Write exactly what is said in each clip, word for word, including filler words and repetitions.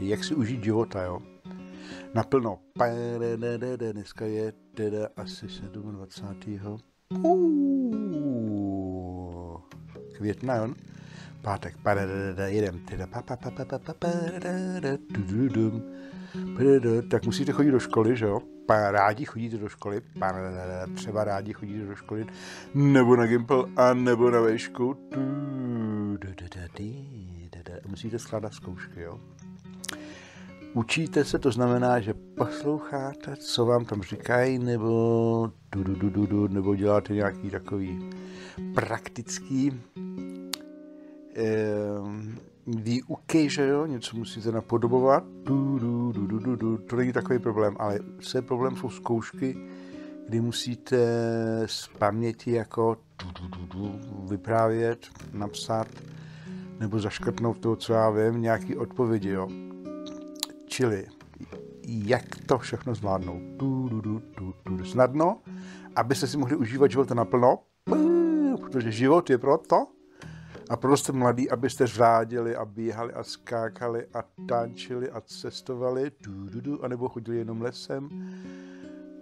Jak si užít života, jo? Naplno. Dneska je teda asi dvacátého sedmého května, jo? Pátek. Jedem. Tak musíte chodit do školy, že jo? Rádi chodíte do školy. Třeba rádi chodíte do školy. Nebo na gympl, a nebo na vejšku. Musíte skládat zkoušky, jo? Učíte se, to znamená, že posloucháte, co vám tam říkají, nebo, du, du, du, du, du, nebo děláte nějaký takový praktický eh, výuky, že jo, něco musíte napodobovat, du, du, du, du, du, du. To není takový problém, ale celý problém jsou zkoušky, kdy musíte z paměti jako du, du, du, du, vyprávět, napsat, nebo zaškrtnout toho, co já vím, nějaký odpovědi, jo. Čili, jak to všechno zvládnout? Tu, tu, tu, tu, tu. Snadno, abyste si mohli užívat života naplno, protože život je proto a proto jste mladí, abyste řádili a běhali a skákali a tančili a cestovali, tu, tu, tu, anebo chodili jenom lesem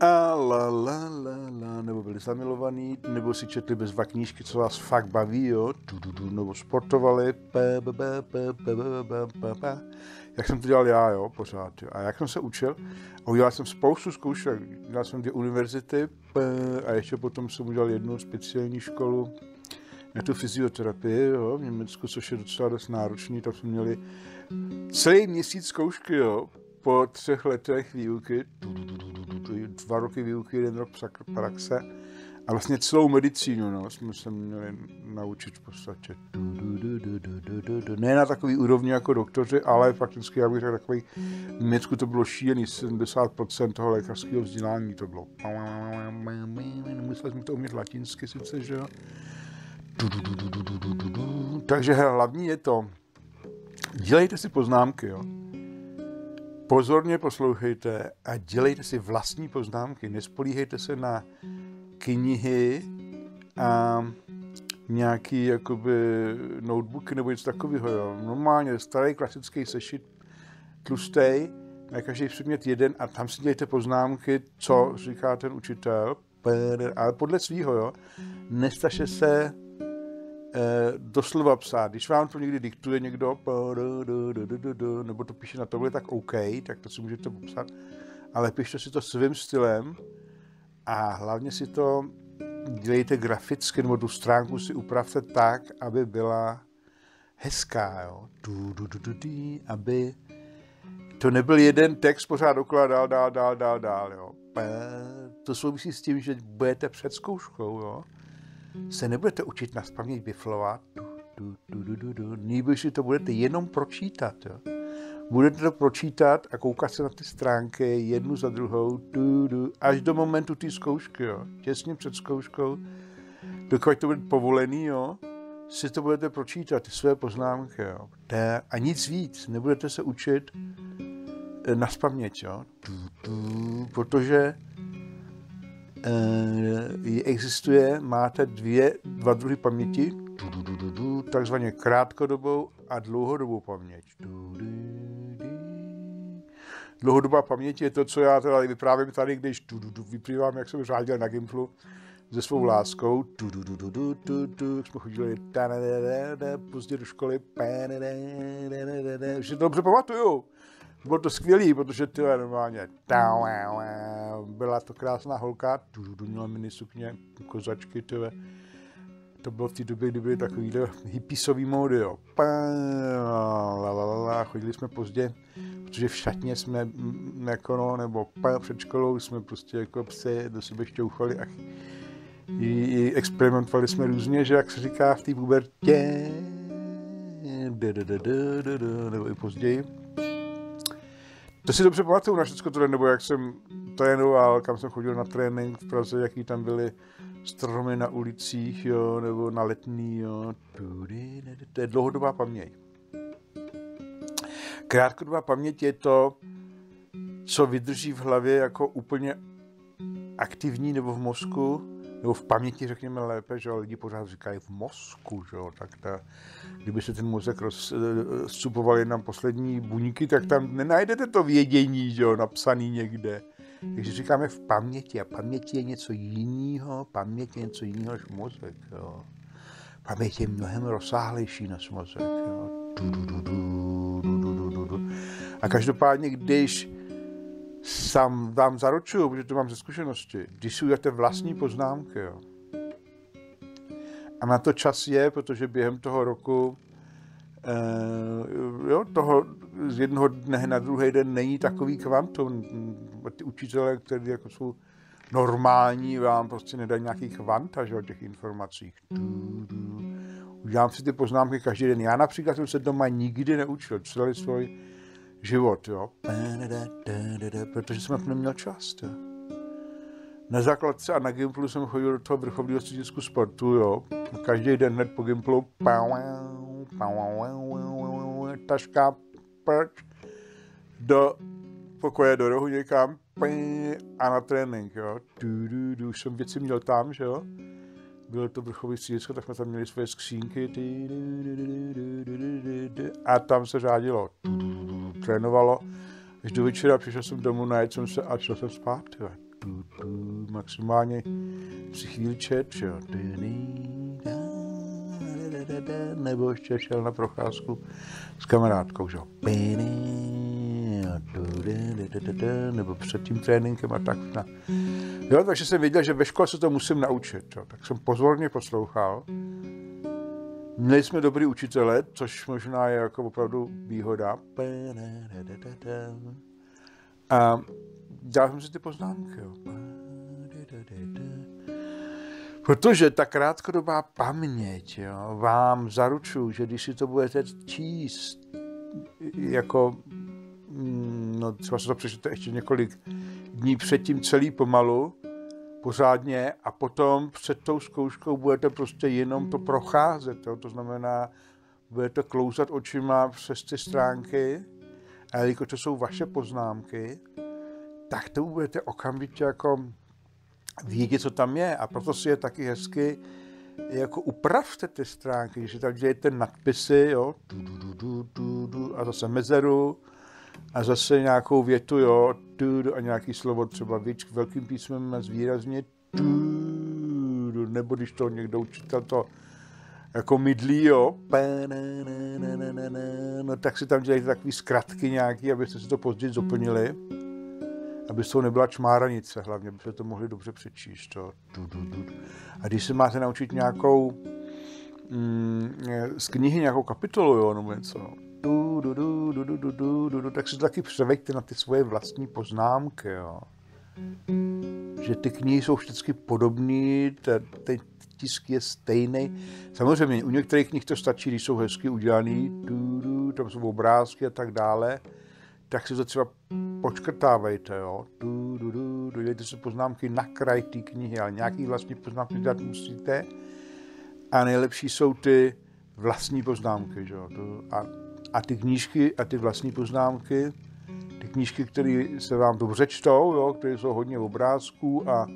a la, la, la, la, nebo byli zamilovaní, nebo si četli bezva knížky, co vás fakt baví, jo, tu, tu, tu, nebo sportovali, pe, pe, pe, pe, pe, pe, pe, pe. Jak jsem to dělal já, jo, pořád, jo. A jak jsem se učil, a udělal jsem spoustu zkoušek, dělal jsem dvě univerzity a ještě potom jsem udělal jednu speciální školu na tu fyzioterapii, jo, v Německu, což je docela dost náročný, tam jsme měli celý měsíc zkoušky, jo, po třech letech výuky, dva roky výuky, jeden rok praxe a vlastně celou medicínu, no, jsme se měli naučit v podstatě. Ne na takový úrovni jako doktoři, ale fakticky, já bych řekl, takový, v Německu to bylo šílený, sedmdesát procent toho lékařského vzdělání to bylo. Museli jsme to umět latinsky sice, že jo. Takže hele, hlavní je to, dělejte si poznámky, jo. Pozorně poslouchejte a dělejte si vlastní poznámky, nespolíhejte se na knihy a nějaký jakoby notebooky nebo něco takového, jo. Normálně starý klasický sešit, tlustej, na každý předmět jeden a tam si dělejte poznámky, co říká ten učitel, ale podle svýho, jo. Nestaše se doslova psát. Když vám to někdy diktuje někdo, nebo to píše na tohle, tak OK, tak to si můžete popsat, ale pište si to svým stylem a hlavně si to dělejte graficky, nebo tu stránku si upravte tak, aby byla hezká, jo. Aby to nebyl jeden text pořád dokola dál, dál, dál, dál, dál, jo. To souvisí s tím, že budete před zkouškou, jo. Se nebudete učit na spaměť biflovat, nejbrž si to budete jenom pročítat, jo. Budete to pročítat a koukat se na ty stránky jednu za druhou, du, du, až do momentu té zkoušky, jo. Těsně před zkouškou, dokud to bude povolený, jo, si to budete pročítat, ty své poznámky, jo. A nic víc, nebudete se učit na spaměť, jo, du, du, protože existuje, máte dvě, dva druhy paměti, takzvaně krátkodobou a dlouhodobou paměť. Dlouhodobá paměť je to, co já teda vyprávím tady, když vyprávám, jak jsem řádil na gymplu se svou láskou, jak jsme chodili pozdě do školy, že to dobře pamatuju. Bylo to skvělý, protože tyhle normálně byla to krásná holka, měla mini sukně, kozačky, tyhle. To bylo v té době, kdy byly takovýhle hippiesový módy, jo. Chodili jsme pozdě, protože v šatně jsme jako no, nebo před školou jsme prostě jako psi do sebe šťouchali a experimentovali jsme různě, že jak se říká v té pubertě, nebo i později. To si dobře pamatuju na všechno tohle, nebo jak jsem trénoval, kam jsem chodil na trénink v Praze, jaký tam byly stromy na ulicích, jo, nebo na Letný, jo. To je dlouhodobá paměť. Krátkodobá paměť je to, co vydrží v hlavě jako úplně aktivní nebo v mozku, nebo v paměti, řekněme lépe, že lidi pořád říkají v mozku, že jo, tak ta, kdyby se ten mozek rozcupoval jen na poslední buňky, tak tam nenajdete to vědění, že jo, napsaný někde. Takže říkáme v paměti a paměti je něco jiného, paměť je něco jiného než mozek, jo. Paměť je mnohem rozsáhlejší než mozek, jo. Du, du, du, du, du, du, du, du. A každopádně, když sám vám zaručuju, protože to mám ze zkušenosti, když si uděláte vlastní poznámky, jo. A na to čas je, protože během toho roku, eh, jo, toho z jednoho dne na druhý den není takový kvantum. Ty učitelé, kteří jako jsou normální, vám prostě nedají nějaký kvanta, že, o těch informacích. Udělám si ty poznámky každý den. Já například jsem se doma nikdy neučil, celý svůj život, jo. Protože jsem na to neměl čas, jo. Na základce a na Gimplu jsem chodil do toho vrchovního středisku sportu, jo. Každý den hned po Gimplu, taška, prč, do pokoje, do rohu někam, a na trénink, jo. Už jsem věci měl tam, že jo. Bylo to vrchový středisko, tak jsme tam měli svoje skřínky a tam se řádilo. Trénovalo. Až do večera přišel jsem domů, najet jsem se a šel jsem spát. Maximálně si chvílčet, jo. Nebo ještě šel na procházku s kamarádkou, že? Nebo před tím tréninkem a tak. Jo, takže jsem věděl, že ve škole se to musím naučit, jo. Tak jsem pozorně poslouchal. Měli jsme dobrý učitele, což možná je jako opravdu výhoda. A dělal jsem si ty poznámky, jo. Protože ta krátkodobá paměť, jo, vám zaručuju, že když si to budete číst, jako, no třeba se to přečtete ještě několik dní předtím celý pomalu, pořádně, a potom před tou zkouškou budete prostě jenom to procházet, jo, to znamená, budete klouzat očima přes ty stránky, a jelikož to jsou vaše poznámky, tak to budete okamžitě jako vědět, co tam je, a proto si je taky hezky jako upravte ty stránky, když tam dějete nadpisy, jo, du, du, du, du, du, du, a zase mezeru, a zase nějakou větu, jo, du, du, a nějaký slovo třeba větším velkým písmem a zvýrazně, du, du, nebo když to někdo učitel to jako mydlí, jo, no tak si tam dělejte takové zkratky nějaké, abyste si to později doplnili. Aby to nebyla čmáranice, hlavně byste to mohli dobře přečíst. To. A když se máte naučit nějakou mm, z knihy nějakou kapitolu, jo, nebo něco, tak si to taky převeďte na ty svoje vlastní poznámky. Jo. Že ty knihy jsou vždycky podobné, ten tisk je stejný. Samozřejmě u některých knih to stačí, když jsou hezky udělané, tam jsou obrázky a tak dále. Tak si to třeba počkrtávejte, jo. Du, du, du, du, dělejte si poznámky na kraj té knihy, ale nějaký vlastní poznámky dělat musíte. A nejlepší jsou ty vlastní poznámky, jo. A, a ty knížky a ty vlastní poznámky, ty knížky, které se vám dobře čtou, jo, které jsou hodně obrázků a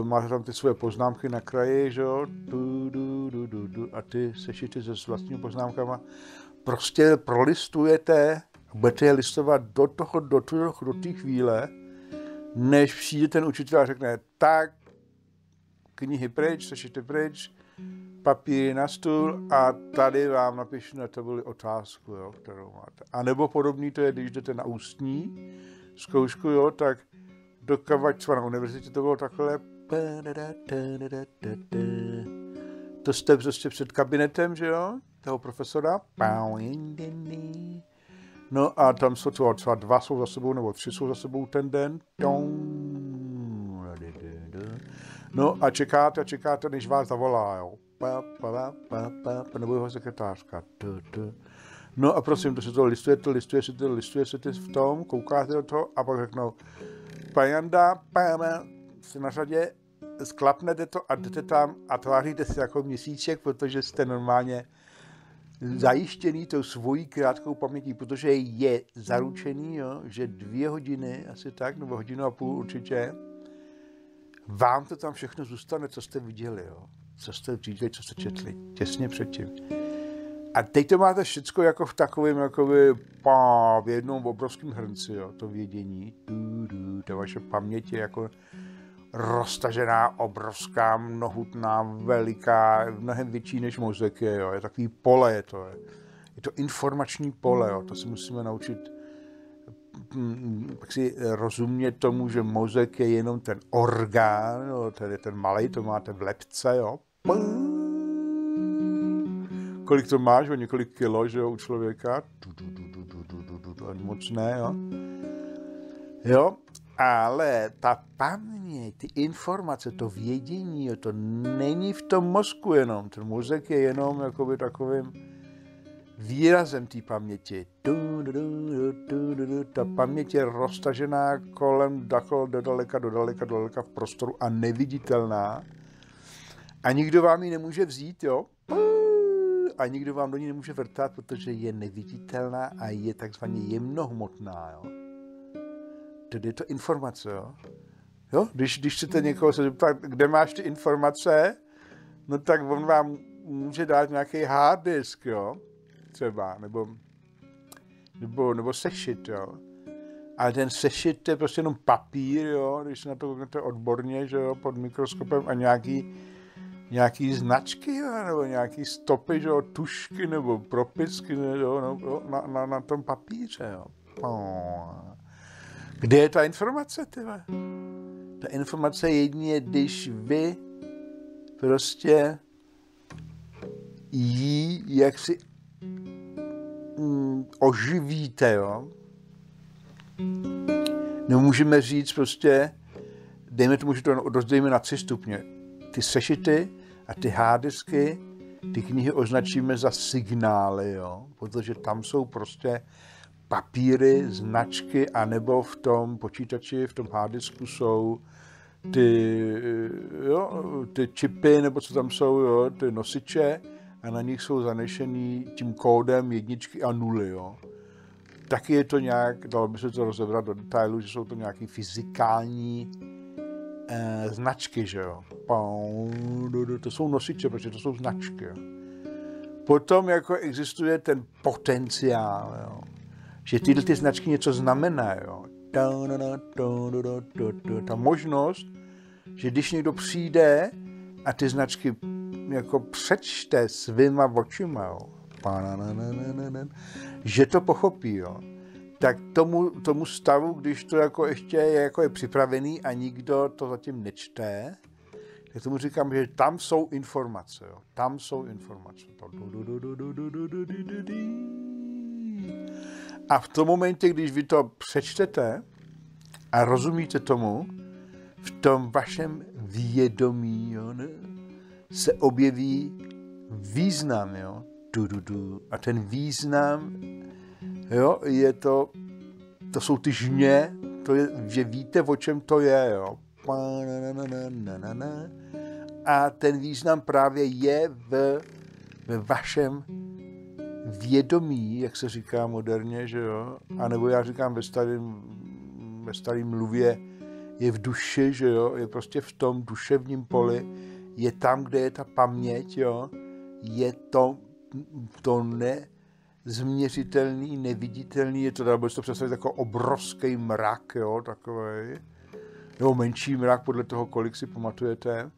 e, máte tam ty svoje poznámky na kraji, jo. Du, du, du, du, du, a ty sešity se s vlastními poznámkama prostě prolistujete. Budete je listovat do toho, do toho, do té chvíle, než přijde ten učitel a řekne, tak, knihy pryč, sešity pryč, papíry na stůl a tady vám napíšu na tabuli otázku, jo, kterou máte. A nebo podobný to je, když jdete na ústní zkoušku, jo, tak do Kavačva na univerzitě to bylo takhle. To jste prostě před kabinetem, že jo, toho profesora. No a tam jsou to, třeba dva jsou za sebou, nebo tři jsou za sebou ten den. No a čekáte a čekáte, než vás zavolá, jo. Pa, pa, pa, pa, pa, nebo jeho sekretářka. Tu, tu. No a prosím, to se to listuje, to listuje se to, listuje se to v tom, koukáte do toho a pak řeknou, pan Janda, páme, jste na řadě, sklapnete to a jdete tam a tváříte si jako měsíček, protože jste normálně zajištěný tou svojí krátkou pamětí, protože je zaručený, jo, že dvě hodiny, asi tak, nebo hodinu a půl určitě, vám to tam všechno zůstane, co jste viděli, jo. Co jste viděli, co jste četli, těsně předtím. A teď to máte všechno jako v takovém, jakoby, pá, v jednom obrovském hrnci, jo, to vědění. Du, du, ta vaše paměť je jako roztažená, obrovská, mnohutná, veliká, mnohem větší než mozek je, jo. Je takový pole, je to. Je, je to informační pole, jo, to si musíme naučit. Tak si rozumět tomu, že mozek je jenom ten orgán, jo, tady ten malej, to máte v lebce, jo. Kolik to máš, o několik kilo, že jo, u člověka, moc ne, jo. Jo, ale ta paměť, ty informace, to vědění, jo, to není v tom mozku jenom, ten mozek je jenom jakoby takovým výrazem té paměti. Du, du, du, du, du, du. Ta paměť je roztažená kolem do daleka, do daleka, do daleka v prostoru a neviditelná. A nikdo vám ji nemůže vzít, jo? A nikdo vám do ní nemůže vrtat, protože je neviditelná a je takzvaně jemnohmotná, jo? Tedy je to informace, jo? Jo? Když, když chcete někoho se zeptat, kde máš ty informace, no tak on vám může dát nějaký hard disk, jo? Třeba, nebo, nebo, nebo sešit, jo. Ale ten sešit je prostě jenom papír, jo, když na to kouknete odborně, že jo, pod mikroskopem a nějaký, nějaký značky, jo, nebo nějaký stopy, že jo, tušky nebo propisky, jo, no, na, na, na tom papíře, jo. Oh. Kde je ta informace, tyhle? Ta informace jedině, když vy prostě jí, jak si oživíte, jo. Nemůžeme říct prostě, dejme tomu, že to rozdělíme na tři stupně. Ty sešity a ty hádisky, ty knihy označíme za signály, jo. Protože tam jsou prostě papíry, značky, anebo v tom počítači, v tom hádisku jsou ty, jo, ty čipy, nebo co tam jsou, jo, ty nosiče. A na nich jsou zanešený tím kódem jedničky a nuly, jo. Taky je to nějak, dalo by se to rozebrat do detailu, že jsou to nějaké fyzikální eh, značky, že jo. To jsou nosiče, protože to jsou značky, jo. Potom jako existuje ten potenciál, jo. Že tyhle ty značky něco znamená, jo. Ta možnost, že když někdo přijde a ty značky jako přečte svýma očima, jo, že to pochopí, jo, tak tomu, tomu stavu, když to jako ještě je, jako je připravený a nikdo to zatím nečte, tak tomu říkám, že tam jsou informace, jo, tam jsou informace. A v tom momentě, když vy to přečtete a rozumíte tomu, v tom vašem vědomí, jo, ne? Se objeví význam, jo, du, du, du. A ten význam, jo, je to, to jsou ty žně, to je, že víte, o čem to je, jo, a ten význam právě je v, ve vašem vědomí, jak se říká moderně, že jo, a nebo já říkám ve starým, ve starým mluvě, je v duši, že jo, je prostě v tom duševním poli, je tam, kde je ta paměť, jo, je to, to nezměřitelný, neviditelný, je to, dá se to představit jako obrovský mrak, jo, takový, nebo menší mrak podle toho, kolik si pamatujete,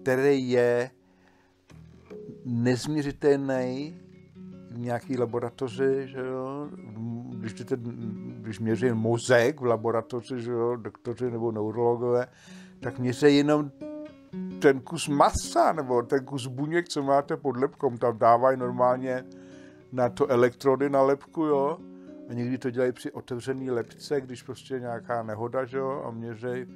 který je nezměřitelný v nějaký laboratoři, že jo? Když, ten, když měří mozek v laboratoři, že jo? Doktoři nebo neurologové, tak měří jenom ten kus masa nebo ten kus buněk, co máte pod lebkou, tam dávají normálně na to elektrody na lebku, jo? A někdy to dělají při otevřený lebce, když prostě je nějaká nehoda, že jo? A měří,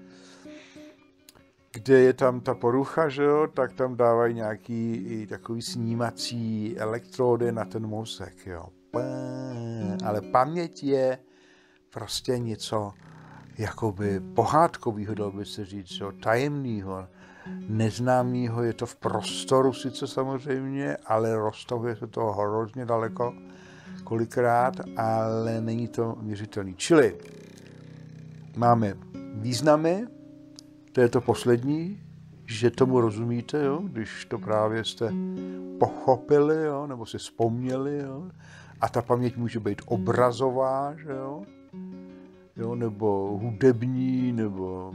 kde je tam ta porucha, že jo? Tak tam dávají nějaký i takový snímací elektrody na ten mozek, jo? Ale paměť je prostě něco jakoby pohádkovýho, dalo by se říct, jo? Tajemnýho, neznámýho, je to v prostoru sice samozřejmě, ale roztahuje se to hrozně daleko kolikrát, ale není to měřitelný. Čili máme významy, to je to poslední, že tomu rozumíte, jo? Když to právě jste pochopili, jo? Nebo si vzpomněli, jo? A ta paměť může být obrazová, že jo? Jo? Nebo hudební, nebo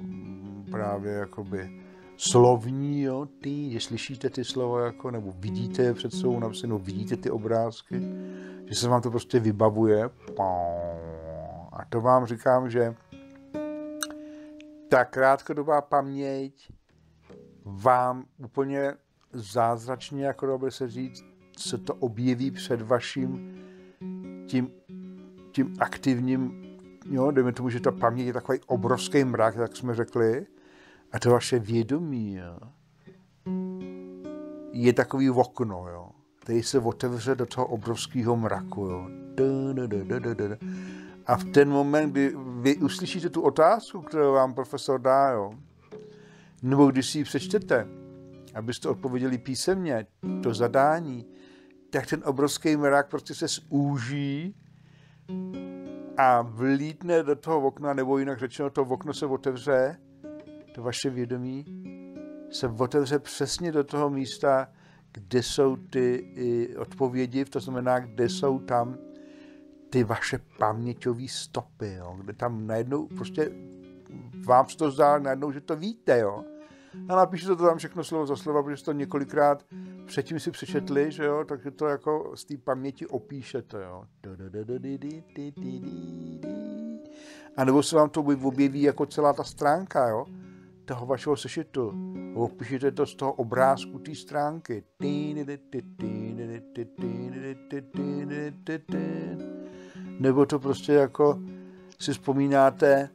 právě jakoby slovní, jo, ty, že slyšíte ty slova, jako, nebo vidíte je před sebou napsané, nebo vidíte ty obrázky, že se vám to prostě vybavuje. A to vám říkám, že ta krátkodobá paměť vám úplně zázračně, jako dobře se říct, se to objeví před vaším tím, tím aktivním, jo, dejme tomu, že ta paměť je takový obrovský mrak, jak jsme řekli, a to vaše vědomí, jo, je takový okno, jo, který se otevře do toho obrovského mraku. Jo. A v ten moment, kdy vy uslyšíte tu otázku, kterou vám profesor dá, jo, nebo když si ji přečtete, abyste odpověděli písemně, to zadání, tak ten obrovský mrak prostě se zúží a vlítne do toho okna, nebo jinak řečeno, to okno se otevře, to vaše vědomí se otevře přesně do toho místa, kde jsou ty odpovědi, to znamená, kde jsou tam ty vaše paměťové stopy, jo? Kde tam najednou prostě vám se to zdá najednou, že to víte, jo. A napíšete to tam všechno slovo za slovo, protože jste to několikrát předtím si přečetli, že jo, takže to jako z té paměti opíšete, jo. A nebo se vám to objeví jako celá ta stránka, jo, toho vašeho sešitu. Opíšete to z toho obrázku té stránky. Nebo to prostě jako si vzpomínáte,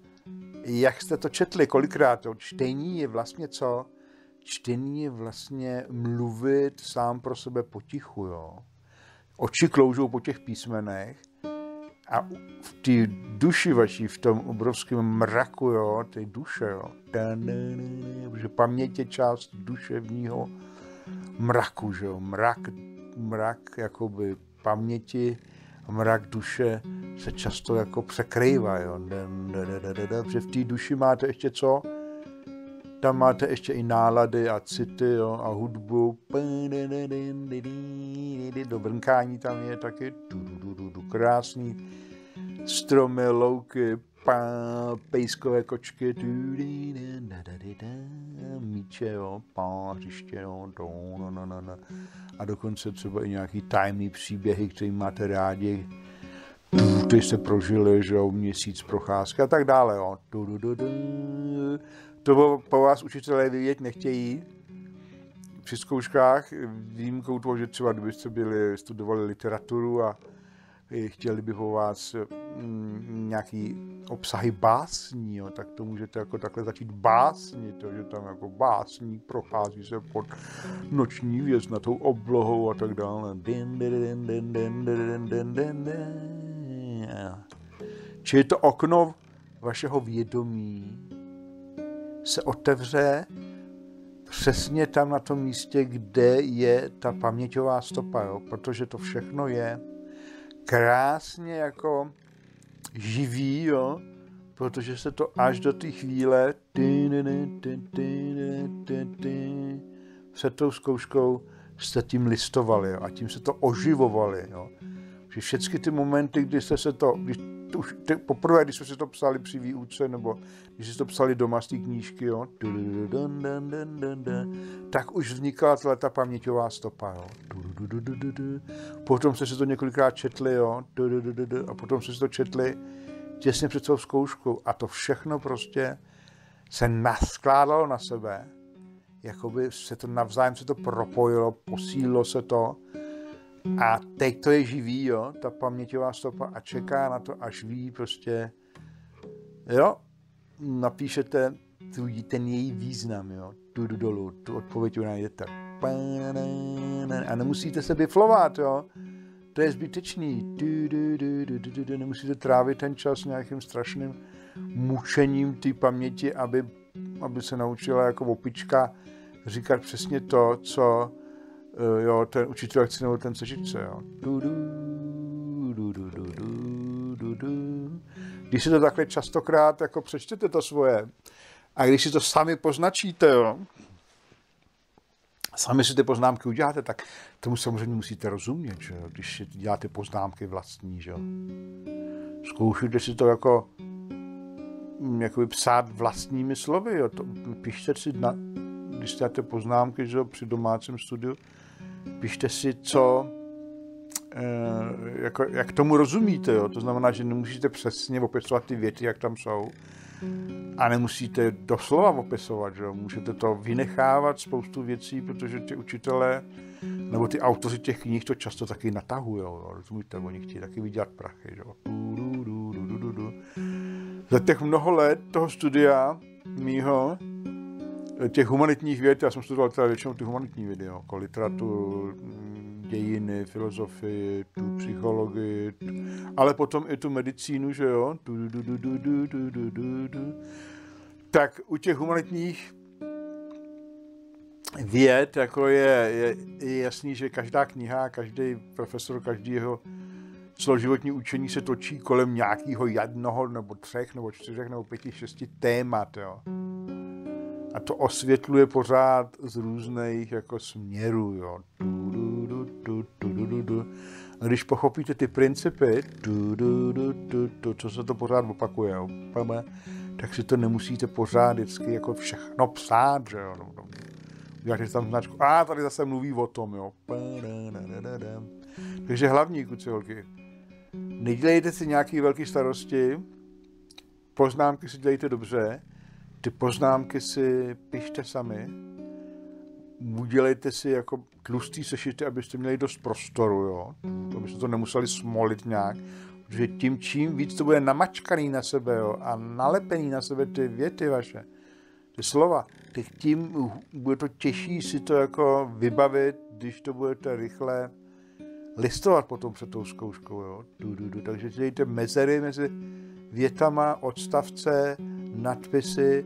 jak jste to četli, kolikrát. To čtení je vlastně co? Čtení je vlastně mluvit sám pro sebe potichu, jo. Oči kloužou po těch písmenech a v té duši vaší, v tom obrovském mraku, jo, té duše, jo, že paměť je část duševního mraku, že jo, mrak, mrak jakoby paměti, mrak duše se často jako překrývá, jo, že v té duši máte ještě co? Tam máte ještě i nálady a city, jo, a hudbu. Do brnkání tam je taky krásný stromy, louky, pejskové kočky, míče, jo, hřiště, jo, a dokonce třeba i nějaký tajemný příběhy, který máte rádi, který jste prožili, že jo, měsíc procházky a tak dále, jo. To po vás učitelé vědět nechtějí při zkouškách, výjimkou toho, že třeba kdybyste byli, studovali literaturu a chtěli by po vás nějaký obsahy básní, jo, tak to můžete jako takhle začít básnit, jo, že tam jako básník prochází se pod noční věznatou oblohou a tak dále. Čili to okno vašeho vědomí se otevře přesně tam na tom místě, kde je ta paměťová stopa, jo? Protože to všechno je krásně jako živý, jo? Protože se to až do té chvíle před tou zkouškou jste tím listovali, jo? A tím se to oživovali. Jo? Že všechny ty momenty, kdy jste se to, už poprvé, když jsme si to psali při výuce, nebo když si to psali doma z té knížky, jo, tak už vznikala ta paměťová stopa. Jo. Potom jste si to několikrát četli, jo? A potom jste si to četli těsně před svou zkouškou. A to všechno prostě se naskládalo na sebe. Jakoby se to navzájem se to propojilo, posílilo se to. A teď to je živý, jo? Ta paměťová stopa a čeká na to, až ví prostě, jo? Napíšete ten její význam, jo? Tu jdu dolů, tu odpověď najdete. A nemusíte se biflovat, jo? To je zbytečný. Nemusíte trávit ten čas nějakým strašným mučením té paměti, aby, aby se naučila jako opička říkat přesně to, co jo, ten učitel chce nebo ten sešičce, jo. Když si to takhle častokrát jako přečtete to svoje a když si to sami poznačíte, jo, sami si ty poznámky uděláte, tak tomu samozřejmě musíte rozumět, že jo, když si děláte poznámky vlastní, že jo. Zkoušíte si to jako jakoby psát vlastními slovy, jo, to, pište si na, když děláte poznámky, že jo, při domácím studiu, pište si, co jako, jak tomu rozumíte, jo? To znamená, že nemusíte přesně opisovat ty věty, jak tam jsou, a nemusíte doslova opisovat, jo? Můžete to vynechávat spoustu věcí, protože ty učitelé nebo ty autoři těch knih to často taky natahujou, rozumíte, oni chtějí taky vydělat prachy, jo? Du, du, du, du, du, du. Za těch mnoho let toho studia mýho, těch humanitních věd, já jsem studoval teda většinou ty humanitní vědy, jako literaturu, dějiny, filozofii, tu psychologii, tu, ale potom i tu medicínu, že jo, du, du, du, du, du, du, du, du, du. Tak u těch humanitních věd jako je, je, je jasný, že každá kniha, každý profesor, každý jeho celoživotní učení se točí kolem nějakého jednoho, nebo třech, nebo čtyřech, nebo pěti, šesti témat, jo. A to osvětluje pořád z různých jako směrů, jo. Du, du, du, du, du, du, du. A když pochopíte ty principy, du, du, du, du, du, co se to pořád opakuje, jo, tak si to nemusíte pořád vždycky jako všechno psát, že jo. Uděláte tam značku, a tady zase mluví o tom, jo. Takže hlavní, kuci holky, nedělejte si nějaký velký starosti, poznámky si dělejte dobře, ty poznámky si pište sami, udělejte si jako tlustý sešity, abyste měli dost prostoru, jo? Abyste to nemuseli smolit nějak, protože tím čím víc to bude namačkaný na sebe, jo? A nalepený na sebe ty věty vaše, ty slova, tím bude to těžší si to jako vybavit, když to budete rychle listovat potom před tou zkouškou, jo? Du, du, du. Takže dělejte mezery mezi větama, odstavce, nadpisy,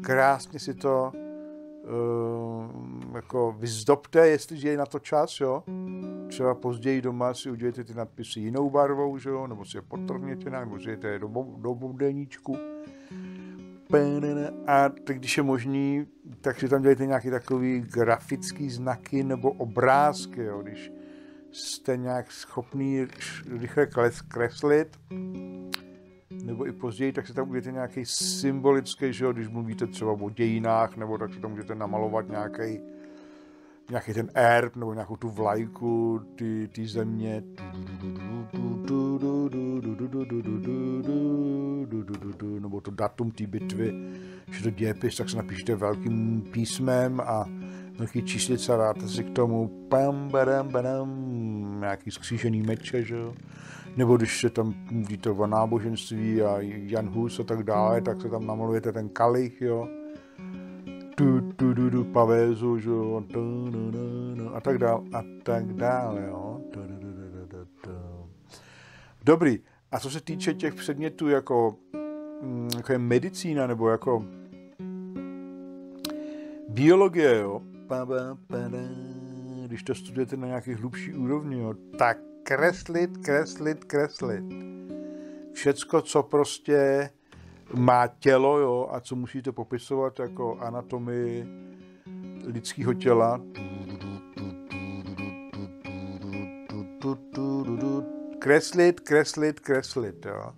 krásně si to uh, jako vyzdobte, jestliže je na to čas, jo. Třeba později doma si udělejte ty nadpisy jinou barvou, že jo, nebo si je podtrhněte, nebo si je do, do boudeníčku. A tak když je možný, tak si tam dělejte nějaký takový grafický znaky nebo obrázky, jo, když jste nějak schopný rychle kreslit, nebo i později, tak si tam uděláte nějaký symbolický, že jo, když mluvíte třeba o dějinách, nebo tak si tam můžete namalovat nějaký, nějaký ten erb, nebo nějakou tu vlajku, ty, ty země. Nebo to datum té bitvy, že to dějepis, tak se napíšete velkým písmem a velký číslice, dáte si k tomu pam, badam, badam, nějaký skřížený meče, že jo. Nebo když se tam mluvíte o náboženství a Jan Hus a tak dále, tak se tam namalujete ten kalich, jo. Tu, tu, tu, tu, pavézu, že jo. Tu, tu, tu, tu, a tak dále, a tak dále, jo. Tu, tu, tu, tu, tu, tu. Dobrý, a co se týče těch předmětů jako, jako je medicína nebo jako biologie, jo. Když to studujete na nějaký hlubší úrovni, jo, tak kreslit, kreslit, kreslit. Všecko, co prostě má tělo, jo, a co musíte popisovat jako anatomii lidského těla. Kreslit, kreslit, kreslit, jo.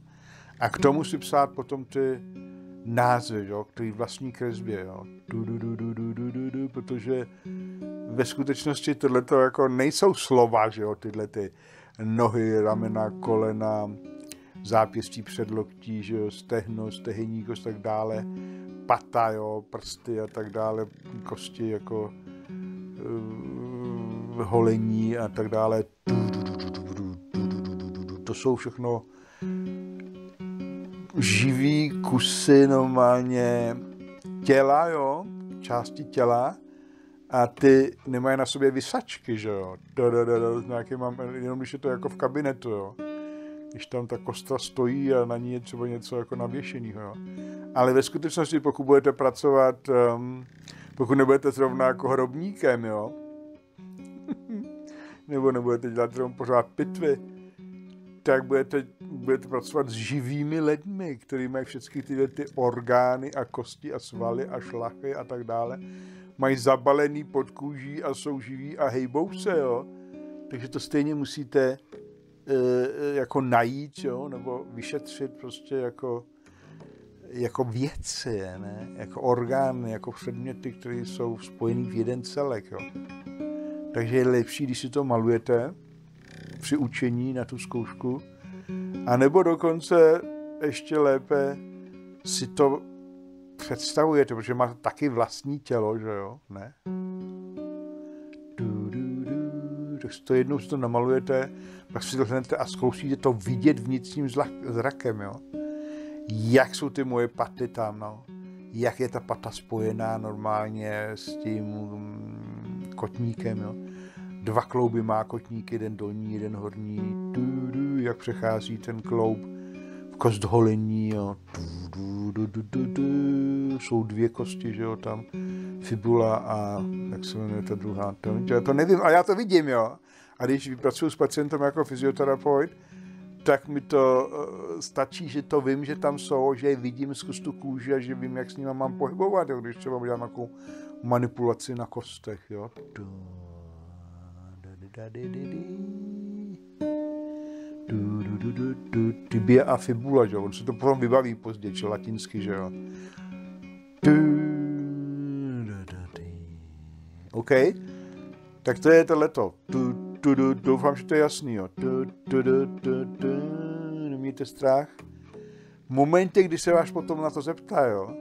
A k tomu si psát potom ty názvy, jo, k té vlastní kresbě, jo. Protože ve skutečnosti tohleto jako nejsou slova, že jo, tyhle ty nohy, ramena, kolena, zápěstí, předloktí, že jo, stehno, steheníkost, tak dále, pata, jo, prsty a tak dále, kosti jako uh, holení a tak dále. To jsou všechno živý kusy normálně těla, jo, části těla, a ty nemají na sobě visačky, že jo, do, do, do, do, nějaký mám, jenom když je to jako v kabinetu, jo, když tam ta kostra stojí a na ní je třeba něco jako navěšenýho, jo. Ale ve skutečnosti, pokud budete pracovat, um, pokud nebudete zrovna jako hrobníkem, jo, nebo nebudete dělat zrovna pořád pitvy, tak budete, budete pracovat s živými lidmi, kteří mají všechny tyhle ty orgány a kosti a svaly a šlachy a tak dále. Mají zabalený pod kůží a jsou živí a hejbou se, jo. Takže to stejně musíte e, jako najít, jo, nebo vyšetřit prostě jako, jako věci, ne? Jako orgány, jako předměty, které jsou spojený v jeden celek, jo. Takže je lepší, když si to malujete při učení na tu zkoušku, a nebo dokonce ještě lépe si to představujete, protože máte taky vlastní tělo, že jo, ne? Du, du, du. Tak si to jednou si to namalujete, pak si to hnete a zkoušíte to vidět vnitřním zrakem, jo? Jak jsou ty moje paty tam, no? Jak je ta pata spojená normálně s tím kotníkem, jo? Dva klouby má kotník, jeden dolní, jeden horní. Du, du, jak přechází ten kloub v kost holení, jo. Du, du, du, du, du. Jsou dvě kosti, že jo, tam fibula a jak se jmenuje ta druhá. To, já to nevím, ale já to vidím, jo. A když pracuji s pacientem jako fyzioterapeut, tak mi to uh, stačí, že to vím, že tam jsou, že je vidím skrz tu kůži a že vím, jak s nima mám pohybovat, jo, když třeba dělám nějakou manipulaci na kostech, jo. Du. Tibia a fibula, že jo? On se to potom vybaví později, že latinsky, že jo? OK? Tak to je tohleto. Doufám, že to je jasný, jo? Nemějte strach. V momentě, kdy se vás potom na to zeptá, jo?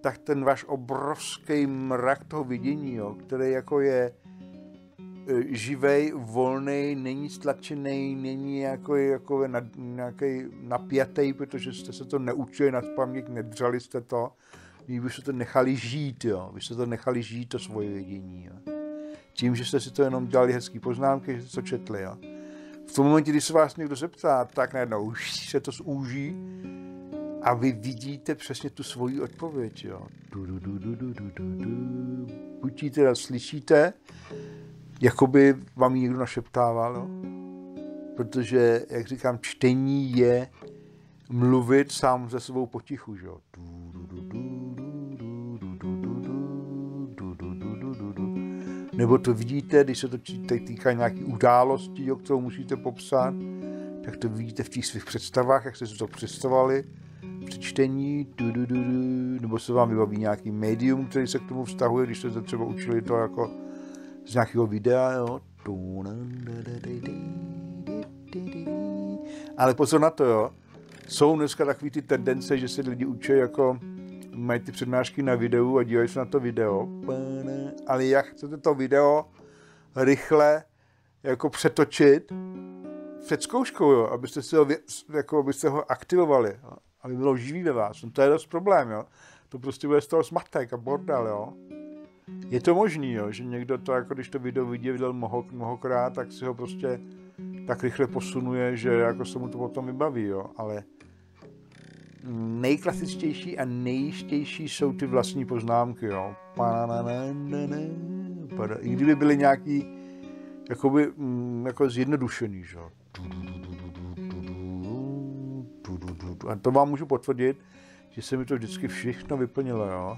Tak ten váš obrovský mrak toho vidění, jo? Který jako je živej, volný, není stlačený, není jako, jako na, nějaký napjatý, protože jste se to neučili nad paměť, nedřali jste to. Vy jste to nechali žít, jo. Vy jste to nechali žít, to svoje vědění, jo. Tím, že jste si to jenom dělali hezký poznámky, že jste to četli, jo. V tom momentě, když se vás někdo zeptá, tak najednou se to zúží a vy vidíte přesně tu svoji odpověď, jo. Buď teda slyšíte, jakoby vám ji někdo našeptával, jo? Protože, jak říkám, čtení je mluvit sám se sebou potichu, že jo? Nebo to vidíte, když se to týká nějaký události, jo, kterou musíte popsat, tak to vidíte v těch svých představách, jak jste si to představovali při čtení, nebo se vám vybaví nějaký médium, který se k tomu vztahuje, když jste třeba učili to jako z nějakého videa, jo. Ale pozor na to, jo. Jsou dneska takový ty tendence, že se lidi učí jako, mají ty přednášky na videu a dívají se na to video. Ale jak chcete to video rychle jako přetočit před zkouškou, jo, abyste si ho, jako abyste ho aktivovali, jo, aby bylo živý ve vás. No to je dost problém, jo. To prostě bude z toho smatek a bordel, jo. Je to možný, jo, že někdo to, jako když to video viděl mnoho, mnohokrát, tak si ho prostě tak rychle posunuje, že jako se mu to potom vybaví, jo, ale nejklasičtější a nejjistější jsou ty vlastní poznámky, jo. I kdyby byly nějaký, jakoby, jako zjednodušený, jo. A to vám můžu potvrdit, že se mi to vždycky všechno vyplnilo, jo.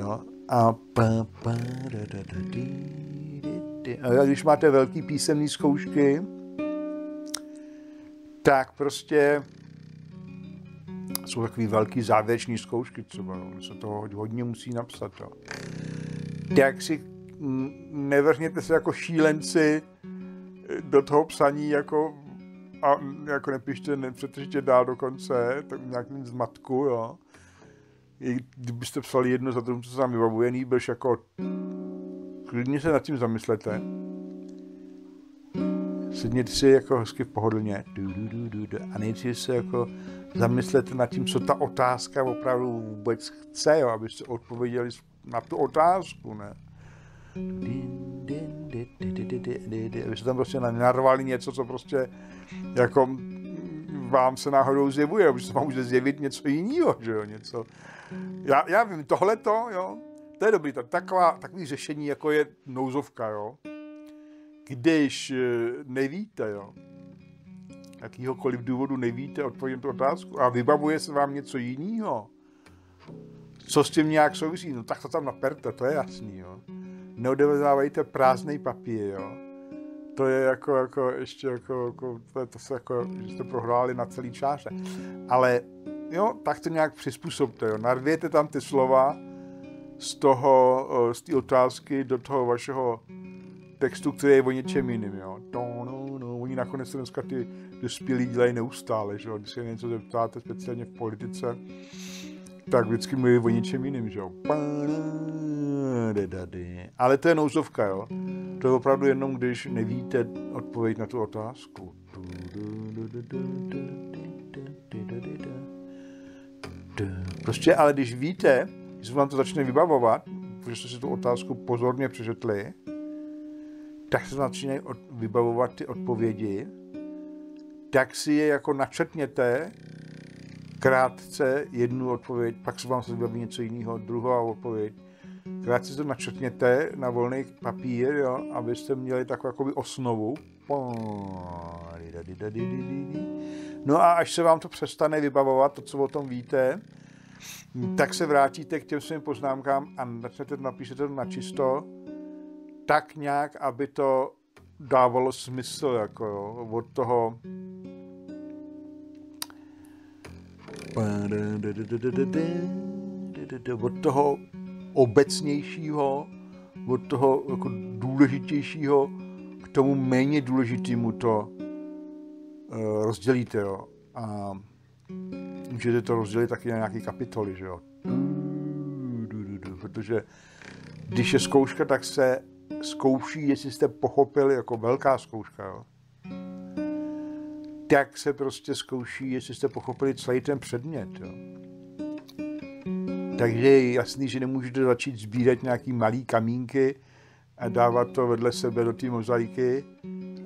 Jo. A, pa, pa, da, da, da, di, di. A když máte velký písemné zkoušky, tak prostě jsou takový velký závěrečné zkoušky třeba, no, se toho hodně musí napsat. No. Tak si nevrhněte se jako šílenci do toho psaní jako a jako nepište nepřetržitě dál dokonce, tak nějakým zmatku, jo. I kdybyste psali jedno za druhým, co se vám vybavuje, nýbrž jako klidně se nad tím zamyslete. Sedněte si jako hezky pohodlně a nejdřív se jako zamyslete nad tím, co ta otázka opravdu vůbec chce, jo, abyste odpověděli na tu otázku, ne? Abyste tam prostě narvali něco, co prostě jako vám se náhodou zjevuje, abyste vám může zjevit něco jiného, že jo, něco. Já, já vím, tohleto, jo, to je dobrý, taková, takový řešení, jako je nouzovka, jo. Když nevíte, jo, jakýhokoliv důvodu nevíte, odpověď na tu otázku a vybavuje se vám něco jiného, co s tím nějak souvisí, no tak to tam naperte, to je jasný, jo. Neodevzdávajte prázdný papír, jo. To je jako, jako ještě jako, jako to, je to se jako, že jste prohráli na celý čáře. Ale jo, tak to nějak přizpůsobte, jo. Narvěte tam ty slova z toho, z té otázky do toho vašeho textu, který je o něčem jiným, jo. No, no, no. Oni nakonec se dneska ty dospělí dělají neustále, že jo. Když se něco zeptáte, speciálně v politice, tak vždycky mluví o něčem jiným, že jo. Ale to je nouzovka, jo. To je opravdu jenom, když nevíte odpověď na tu otázku. Prostě, ale když víte, když vám to začne vybavovat, protože jste si tu otázku pozorně přečetli, tak se začínají vybavovat ty odpovědi, tak si je jako načetněte, krátce jednu odpověď, pak se vám se vybaví něco jiného, druhá odpověď. Krátce to načetněte na volný papír, jo, abyste měli takovou jakoby osnovu. No a až se vám to přestane vybavovat, to, co o tom víte, tak se vrátíte k těm svým poznámkám a začnete to, napíšete to načisto, tak nějak, aby to dávalo smysl, jako jo, od toho... od toho obecnějšího, od toho jako důležitějšího k tomu méně důležitému to uh, rozdělíte, jo. A můžete to rozdělit taky na nějaké kapitoly, že jo. Protože když je zkouška, tak se zkouší, jestli jste pochopili, jako velká zkouška, jo. Tak se prostě zkouší, jestli jste pochopili celý ten předmět, jo. Takže je jasný, že nemůžete začít sbírat nějaký malý kamínky a dávat to vedle sebe do té mozaiky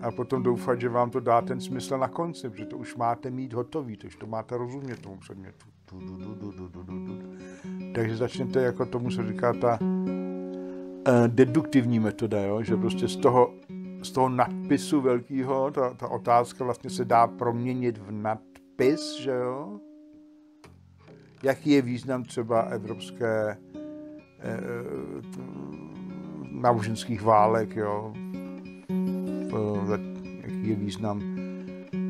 a potom doufat, že vám to dá ten smysl na konci, protože to už máte mít hotový, takže to máte rozumět tomu předmětu. Takže začněte, jako tomu se říká ta deduktivní metoda, jo? Že prostě z toho, z toho nadpisu velkého, ta, ta otázka vlastně se dá proměnit v nadpis, že jo? Jaký je význam třeba evropské eh, náboženských válek, jo? Jaký je význam,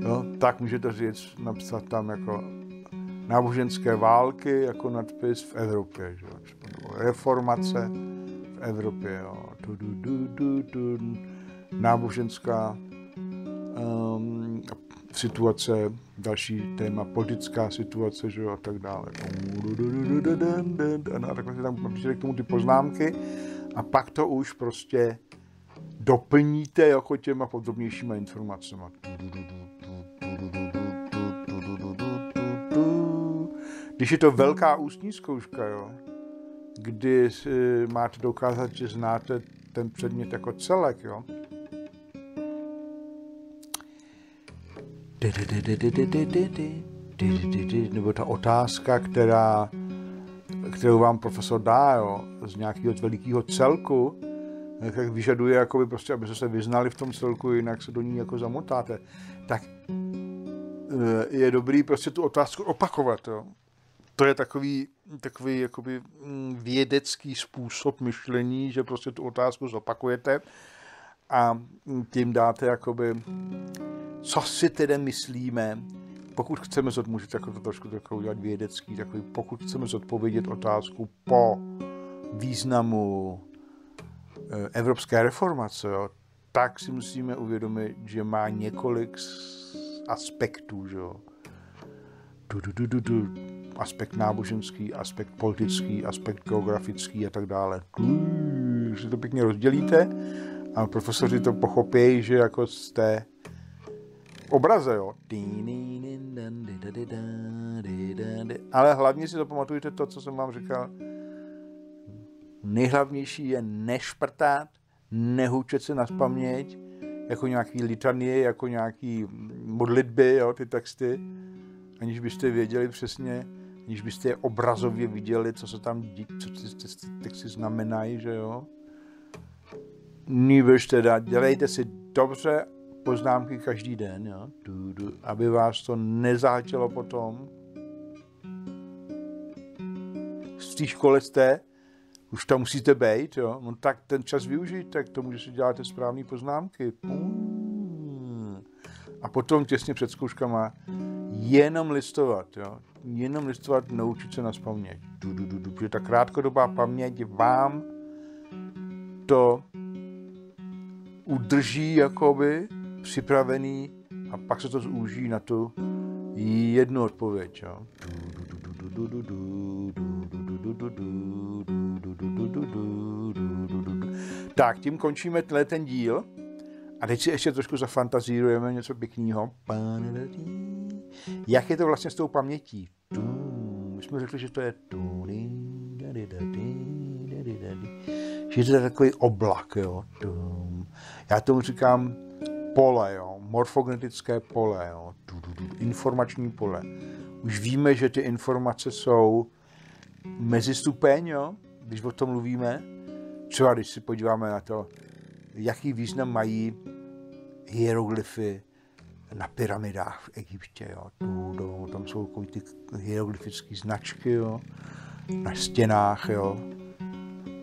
jo? Tak můžete říct, napsat tam jako náboženské války jako nadpis v Evropě, že jo? Reformace v Evropě, jo? Du, du, du, du, du. Náboženská um, situace, další téma, politická situace, že jo, a tak dále. A takhle se tam napíšete k tomu ty poznámky a pak to už prostě doplníte jako těma podrobnějšíma informacemi. Když je to velká ústní zkouška, jo, kdy máte dokázat, že znáte ten předmět jako celek, jo, nebo ta otázka, která, kterou vám profesor dá, jo, z nějakého velikého celku, tak vyžaduje, jakoby prostě, abyste se vyznali v tom celku, jinak se do ní jako zamotáte, tak je dobrý prostě tu otázku opakovat, jo. To je takový, takový jakoby vědecký způsob myšlení, že prostě tu otázku zopakujete a tím dáte jakoby, co si tedy myslíme, pokud chceme zodpovědět, jako to trošku takový udělat vědecký, takový, pokud chceme zodpovědět otázku po významu, evropské reformace, jo, tak si musíme uvědomit, že má několik aspektů, že jo. Du, du, du, du, du. Aspekt náboženský, aspekt politický, aspekt geografický a tak dále. Když to pěkně rozdělíte a profesoři to pochopí, že jako jste v obraze, jo. Ale hlavně si zapamatujte to, co jsem vám říkal. Nejhlavnější je nešprtat, nehučet se naspaměť, jako nějaký litanie, jako nějaký modlitby, jo, ty texty, aniž byste věděli přesně, aniž byste je obrazově viděli, co se tam děje, co ty texty znamenají, že jo. Nýbrž teda, dělejte si dobře poznámky každý den, jo, aby vás to nezahatilo potom. V té škole jste, už tam musíte být, jo, no tak ten čas využijte, tak tomu, že si děláte správné poznámky. Mm. A potom těsně před zkouškama jenom listovat, jo, jenom listovat, naučit se nazpaměť. Du, du, du, du, protože ta krátkodobá paměť vám to udrží jakoby připravený a pak se to zúží na tu jednu odpověď, jo. Tak, tím končíme tenhle ten díl. A teď si ještě trošku zafantazírujeme něco pěkného. Jak je to vlastně s tou pamětí? My jsme řekli, že to je... Že to je takový oblak, jo. Já tomu říkám pole, jo. Morfogenetické pole, jo. Informační pole. Už víme, že ty informace jsou mezistupeň, jo, když o tom mluvíme. Třeba když si podíváme na to, jaký význam mají hieroglyfy na pyramidách v Egyptě, jo. Tu, do, tam jsou takový ty hieroglyfické značky, jo, na stěnách, jo.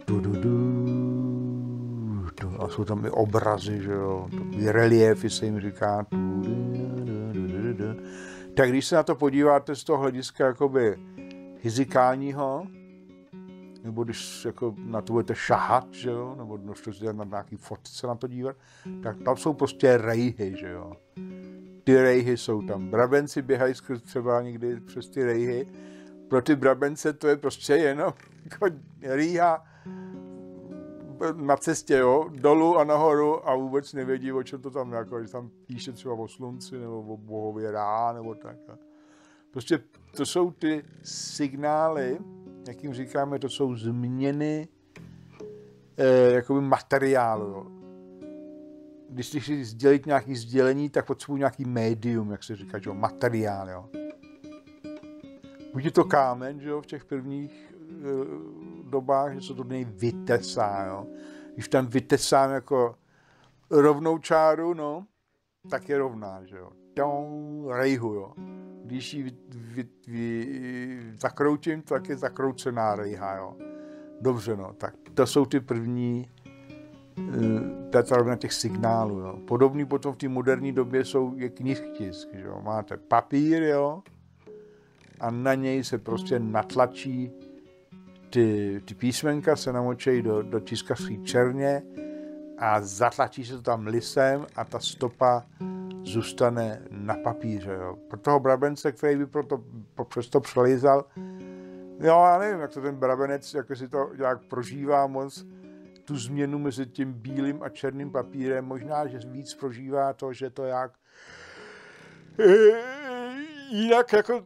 Du, du, du, tu, a jsou tam i obrazy, že jo, takový reliéfy se jim říká. Du, du, du, du, du, du. Tak když se na to podíváte z toho hlediska jakoby fyzikálního, nebo když jako na to budete šahat, že jo, nebo když se na nějaký fotce na to dívat, tak tam jsou prostě rejhy, že jo. Ty rejhy jsou tam. Brabenci běhají skrz třeba někdy přes ty rejhy. Pro ty brabence to je prostě jenom jako rýha na cestě, jo, dolů a nahoru a vůbec nevědí, o čem to tam jako, že tam píše třeba o slunci nebo o bohově Ra, nebo tak. Prostě to jsou ty signály, jak jim říkáme, to jsou změny eh, jakoby materiálu. Jo. Když chci sdělit nějaké sdělení, tak potřebuji nějaký médium, jak se říká, jo, materiál. Jo. Buď je to kámen, že jo, v těch prvních eh, dobách, že se to do něj vytesá. Jo. Když tam vytesám jako rovnou čáru, no, tak je rovná, že jo. Tom, rejhu, jo. Když ji zakroutím, tak je zakroucená rejha, jo. Dobře, no, tak to jsou ty první, to je ta rovina těch signálů, jo. Podobný potom v té moderní době jsou, je knihtisk, jo. Máte papír, jo, a na něj se prostě natlačí ty, ty písmenka, se namočejí do, do tiskařské černě a zatlačí se to tam lisem a ta stopa zůstane na papíře, jo. Pro toho brabence, který by proto, přesto přelízal, jo, já nevím, jak to ten brabenec, jak si to jak prožívá moc tu změnu mezi tím bílým a černým papírem, možná, že víc prožívá to, že to jak jinak jako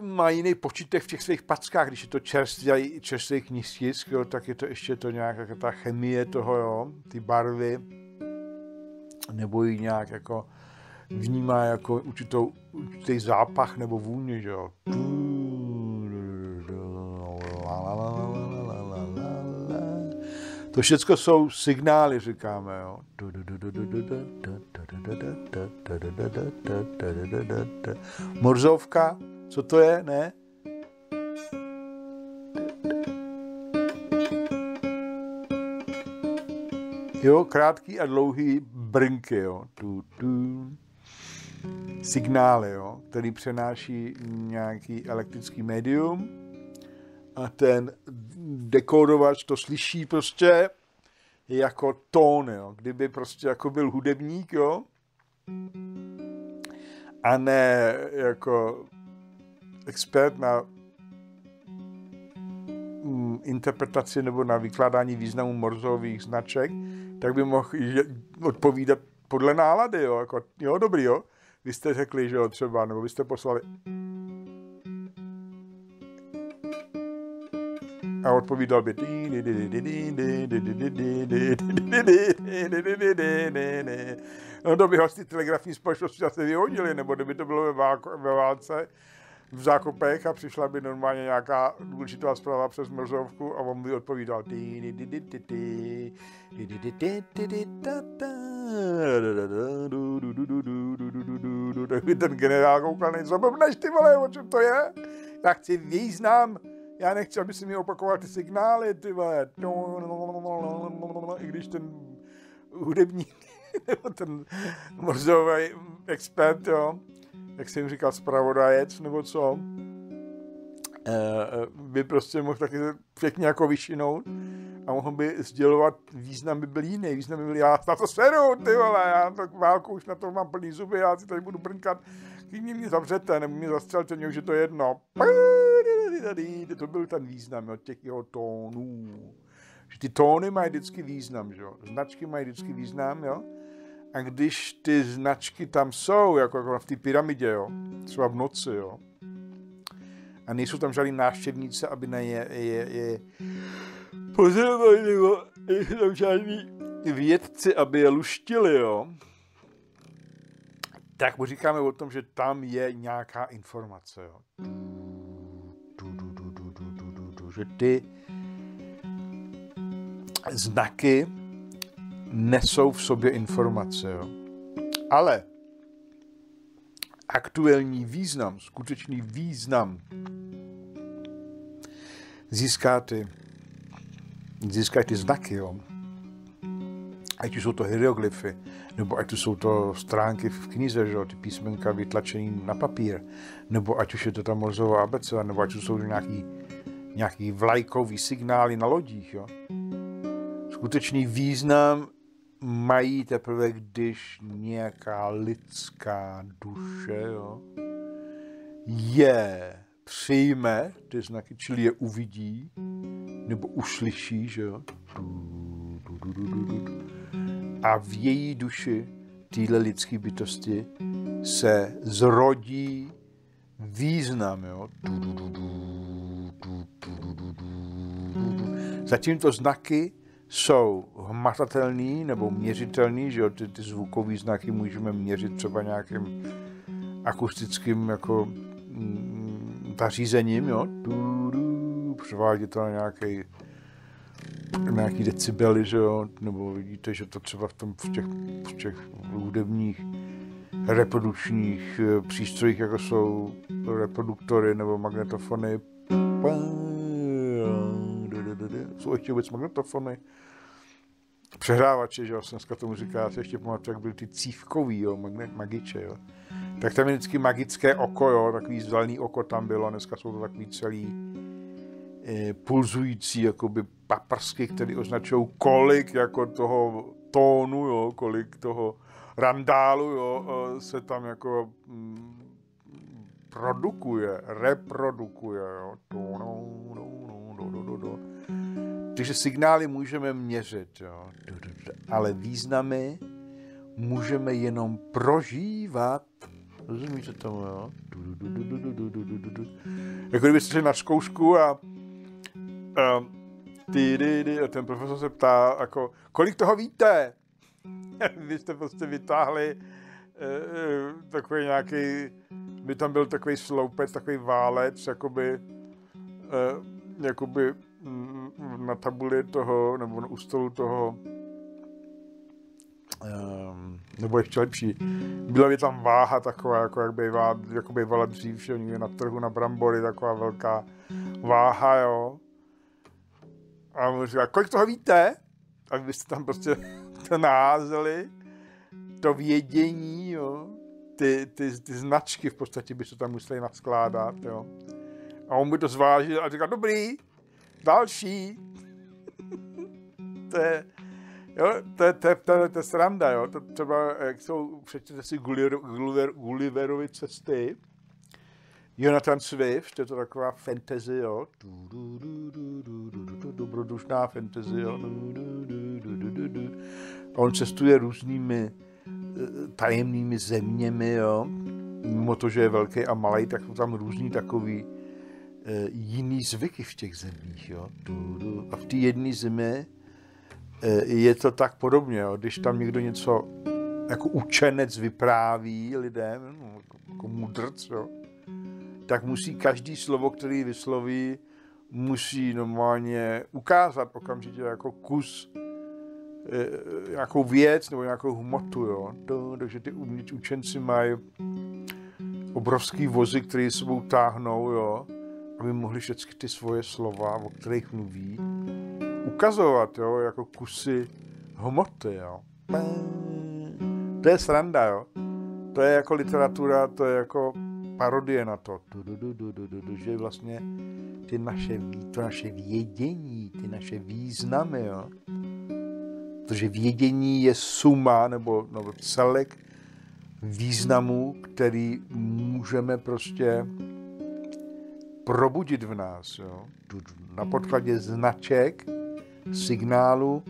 má jiný počítek v těch svých packách, když je to čerstvý, čerstvý knihtisk, jo, tak je to ještě to nějak, jako ta chemie toho, jo, ty barvy, nebo ji nějak jako vnímá jako určitou, určitý zápach nebo vůně, že jo. To všechno jsou signály, říkáme, jo. Morzovka, co to je, ne? Jo, krátký a dlouhý brnky, jo. Tu, tu. Signály, jo, který přenáší nějaký elektrický médium a ten dekodovač to slyší prostě, jako tón, jo, kdyby prostě jako byl hudebník, jo, a ne jako expert na interpretaci nebo na vykládání významu morzových značek, tak by mohl odpovídat podle nálady, jo, jako, jo, dobrý, jo, vy jste řekli, že jo, třeba, nebo vy jste poslali a odpovídal by no, to by ho z té telegrafní společnosti zase vyhodili, nebo kdyby to bylo ve válce, v zákopech a přišla by normálně nějaká důležitá zpráva přes mrzovku a on by odpovídal. Tak by ten generál koukal, nejco, blbneš ty vole, o čem to je? Já chci význam, já nechci, aby si mi opakoval ty signály, ty vole. I když ten hudebník, nebo ten morzový expert, jo, jak jsem říkal, zpravodajec nebo co, by prostě mohl taky pěkně jako vyšinout a mohl by sdělovat význam by byl jiný, význam by byl, já na to seru, ty vole, já na to válku už na to mám plný zuby, já si tady budu brnkat, když mě, mě zavřete nebo mě zastřelte, mě už je to jedno. To byl ten význam, jo, těch jeho tónů. Že ty tóny mají vždycky význam, že jo, značky mají vždycky význam, jo. A když ty značky tam jsou, jako, jako v té pyramidě, jo, třeba v noci, jo, a nejsou tam žádný návštěvníci, aby na je, je, je pozorovali, nebo nejsou tam žádný vědci, aby je luštili, jo, tak mu říkáme o tom, že tam je nějaká informace, jo. Že ty znaky nesou v sobě informace, jo. Ale aktuální význam, skutečný význam získá ty, získá ty znaky, jo. Ať už jsou to hieroglyfy, nebo ať už jsou to stránky v knize, že jo, ty písmenka vytlačený na papír, nebo ať už je to ta morzová abeceda, nebo ať už jsou to nějaký, nějaký vlajkový signály na lodích, jo. Skutečný význam mají teprve, když nějaká lidská duše, jo, je přijme, ty znaky, čili je uvidí, nebo uslyší, že jo, a v její duši, téhle lidské bytosti, se zrodí význam, jo. Zatím to znaky jsou hmatatelný nebo měřitelný, že jo, ty, ty zvukové znaky můžeme měřit třeba nějakým akustickým jako zařízením, jo, převádět to na nějaký, nějaký decibely, že jo, nebo vidíte, že to třeba v, tom, v, těch, v těch hudebních reprodukčních přístrojích, jako jsou reproduktory nebo magnetofony, jsou ještě vůbec magnetofony, přehrávače, že jo, dneska tomu říká, já se ještě pamatuju, jak byly ty cívkový, jo, magnet, magiče, jo. Tak tam je vždycky magické oko, jo, takový zelený oko tam bylo, dneska jsou to takový celý eh, pulzující, jakoby paprsky, které označují kolik, jako toho tónu, jo, kolik toho randálu, jo, se tam jako mm, produkuje, reprodukuje, jo, tónu, takže signály můžeme měřit, jo, ale významy můžeme jenom prožívat. Rozumíte tomu, jo? Jako kdybyste šli na zkoušku a, a, ty, ty, ty, a ten profesor se ptá, jako, kolik toho víte? Vy jste prostě vytáhli eh, takový nějaký, by tam byl takový sloupec, takový válec, jakoby, eh, jakoby, na tabuli toho, nebo na ústolu toho, um, nebo ještě lepší, byla by tam váha taková, jako jak bývala, jako bývala dřív, že někde na trhu na brambory, taková velká váha, jo. A on říká, kolik toho víte? A vy byste tam prostě to naházeli, to vědění, jo, ty, ty, ty značky v podstatě byste tam museli naskládat, jo. A on by to zvážil a říká, dobrý, další. To je, Jo, to je sranda, jo. To třeba, jak jsou, přečtěte si Gulliverovy cesty, Jonathan Swift, je to taková fantasy, jo. Dobrodušná fantasy, jo. A on cestuje různými tajemnými zeměmi, jo. Mimo to, že je velký a malý, tak jsou tam různý takový e, jiný zvyky v těch zemích, jo. A v té jedné zemi e, je to tak podobně, jo. Když tam někdo něco jako učenec vypráví lidem, no, jako mudrc, jo, tak musí každý slovo, který vysloví, musí normálně ukázat okamžitě jako kus, e, nějakou věc nebo nějakou hmotu, jo. To, takže ty učenci mají obrovský vozy, které sebou táhnou, jo, aby mohli všechny ty svoje slova, o kterých mluví, ukazovat, jo, jako kusy hmoty, jo. To je sranda, jo. To je jako literatura, to je jako parodie na to. Že vlastně ty naše, to naše vědění, ty naše významy, jo. Protože vědění je suma, nebo, nebo celek významů, který můžeme prostě probudit v nás, jo. Na podkladě značek, signálu,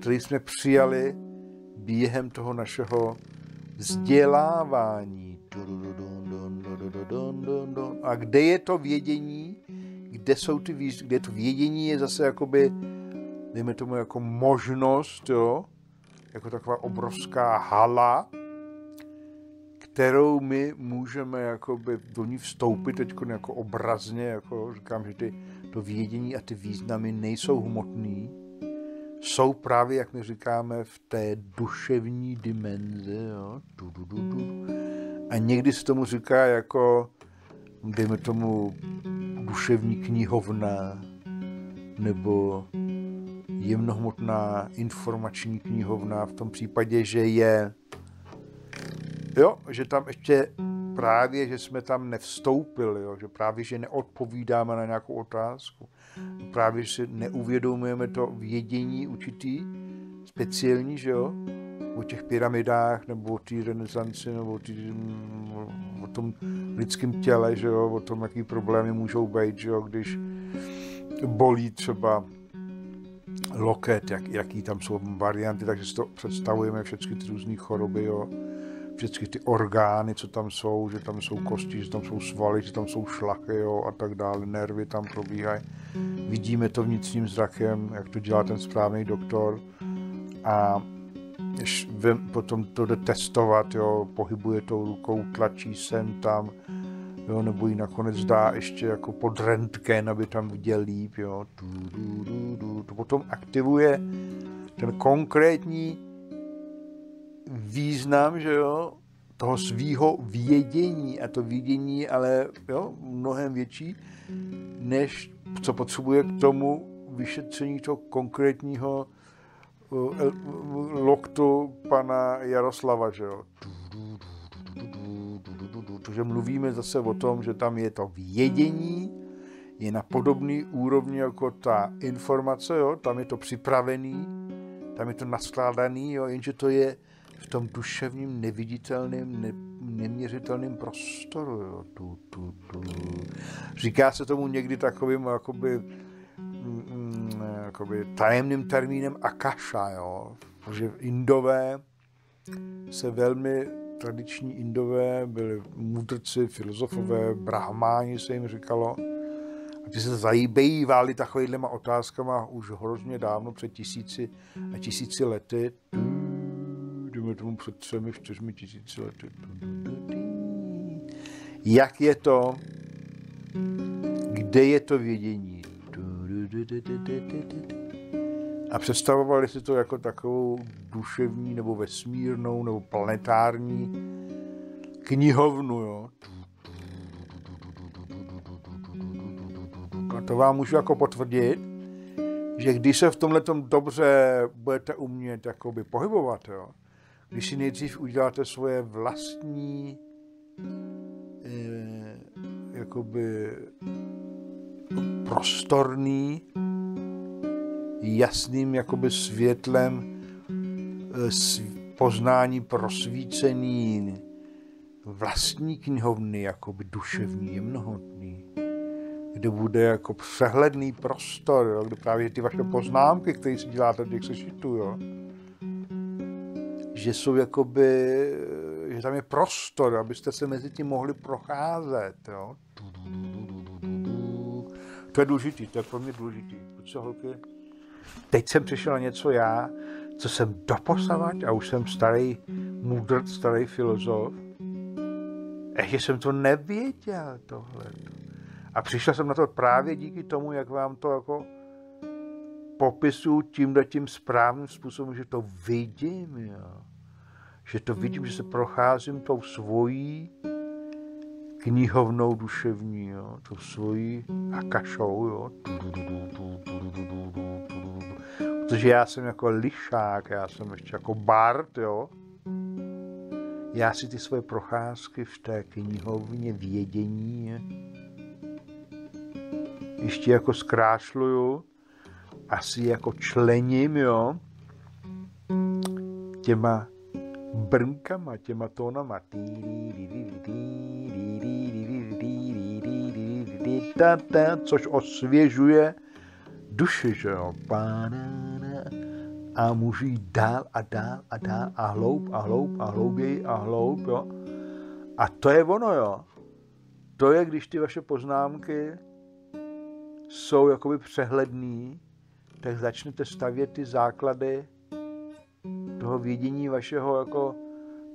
který jsme přijali během toho našeho vzdělávání. A kde je to vědění, kde jsou ty výz... kde to vědění je zase jakoby, dejme tomu jako možnost, jo, jako taková obrovská hala, kterou my můžeme jakoby do ní vstoupit teď jako obrazně, jako říkám, že ty, to vědění a ty významy nejsou hmotný, jsou právě, jak my říkáme, v té duševní dimenzi, jo. Du, du, du, du. A někdy se tomu říká jako, dejme tomu, duševní knihovna, nebo jemnohmotná informační knihovna v tom případě, že je, jo, že tam ještě právě, že jsme tam nevstoupili, jo, že právě, že neodpovídáme na nějakou otázku. Právě, že si neuvědomujeme to vědění určitý, speciální, že jo, o těch pyramidách, nebo o té renesanci, nebo o, tý, o tom lidském těle, že jo, o tom, jaký problémy můžou být, že jo, když bolí třeba loket, jak, jaký tam jsou varianty, takže si to představujeme, všechny ty různé choroby, jo. Všechny ty orgány, co tam jsou, že tam jsou kosti, že tam jsou svaly, že tam jsou šlachy, jo, a tak dále, nervy tam probíhají. Vidíme to vnitřním zrakem, jak to dělá ten správný doktor. A potom to jde testovat, jo, pohybuje tou rukou, tlačí sem tam, jo, nebo ji nakonec dá ještě jako pod rentgen, aby tam viděl líp. Jo. To potom aktivuje ten konkrétní význam, že jo, toho svýho vědění, a to vědění ale, jo, mnohem větší, než co potřebuje k tomu vyšetření toho konkrétního loktu pana Jaroslava, že jo. Takže mluvíme zase o tom, že tam je to vědění, je na podobný úrovni jako ta informace, jo, tam je to připravený, tam je to naskládaný, jo, jenže to je v tom duševním, neviditelném, ne, neměřitelném prostoru. Jo. Tu, tu, tu. Říká se tomu někdy takovým jakoby, mm, jakoby tajemným termínem Akasha, jo. Protože Indové se velmi, tradiční Indové byli mudrci, filozofové, brahmáni se jim říkalo. A ty se zajíbejívali takovýhlema otázkama už hrozně dávno, před tisíci a tisíci lety. Tomu před třemi, čtyřmi tisíci lety. Jak je to? Kde je to vědění? A představovali si to jako takovou duševní, nebo vesmírnou, nebo planetární knihovnu, jo? A to vám můžu jako potvrdit, že když se v tomhletom dobře budete umět jakoby pohybovat, jo? Když si nejdřív uděláte svoje vlastní eh, jakoby prostorný jasným jakoby světlem poznání, prosvícení, vlastní knihovny, jakoby duševní, jemnohmotný, kde bude jako přehledný prostor, jo, kde právě ty vaše poznámky, které si děláte v těch sešitů, jo, že jsou jakoby, že tam je prostor, abyste se mezi tím mohli procházet, jo. To je důležitý, to je pro mě důležitý. Co, holky? Teď jsem přišel na něco já, co jsem doposavať, a už jsem starý mudrc, starý filozof, ještě jsem to nevěděl, tohle. A přišel jsem na to právě díky tomu, jak vám to jako popisuju tímhle tím správným způsobem, že to vidím, jo. Že to vidím, že se procházím tou svojí knihovnou duševní, jo, tou svojí akašou, jo. Protože já jsem jako lišák, já jsem ještě jako bard, jo. Já si ty svoje procházky v té knihovně vědění ještě jako zkrášluju, asi jako člením, jo, těma brnkama, těma tónama. Což osvěžuje duši, že jo. A můžu jít dál a dál a dál a hloub a hloub a hlouběji a hloub, jo. A to je ono, jo. To je, když ty vaše poznámky jsou jakoby přehledný, tak začnete stavět ty základy toho vědění vašeho jako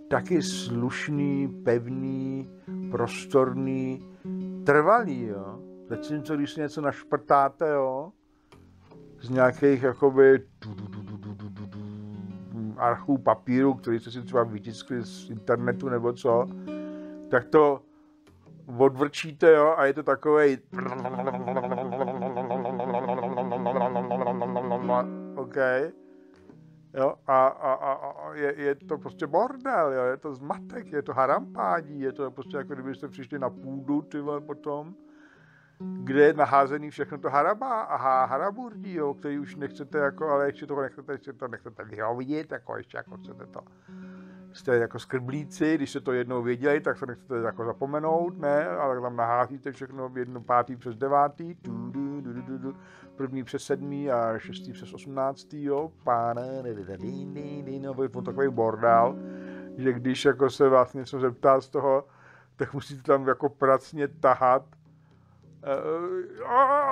taky slušný, pevný, prostorný, trvalý, jo. Zatímco, když si něco našprtáte, jo, z nějakých jakoby archů papíru, který jste si třeba vytiskli z internetu nebo co, tak to odvrčíte, jo, a je to takovej OK, jo, a, a, a je, je to prostě bordel, jo, je to zmatek, je to harampádí, je to prostě jako kdybyste přišli na půdu, ty vole, potom, kde je naházený všechno to harabá, aha, haraburdí, jo, který už nechcete jako, ale ještě toho nechcete, ještě to nechcete vyhovědět, jako ještě jako chcete to. Jste jako skrblíci, když se to jednou věděli, tak se nechcete jako zapomenout, ne, ale tam naházíte všechno jedno pátý přes devátý, tu, du, du, du, du, první přes sedmý a šestý přes osmnáctý, jo, pána, no, byl to takový bordel, že když jako se vás něco zeptá z toho, tak musíte tam jako pracně tahat.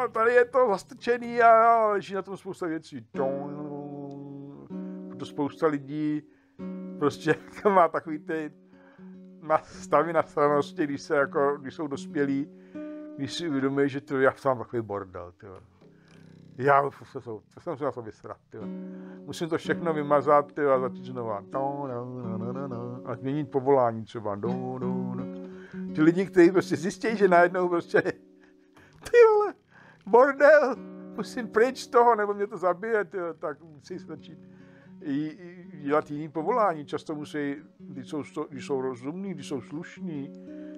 Uh, tady je to zastrčený a leží na tom spousta věcí. To spousta lidí prostě má takový ty stavy na stranosti, když, se jako, když jsou dospělí, když si uvědomí, že to, já jsem takový bordel. Tyjo. Já už se to, to jsem si na to vysrat. Tyjo. Musím to všechno vymazat, tyjo, a začít znova. A změnit povolání třeba. Ti lidi, kteří prostě zjistí, že najednou prostě ty vole, bordel, musím pryč z toho, nebo mě to zabije, tyjo, tak musí začít dělat jiný povolání. Často musí, když jsou, když jsou rozumní, když jsou slušní,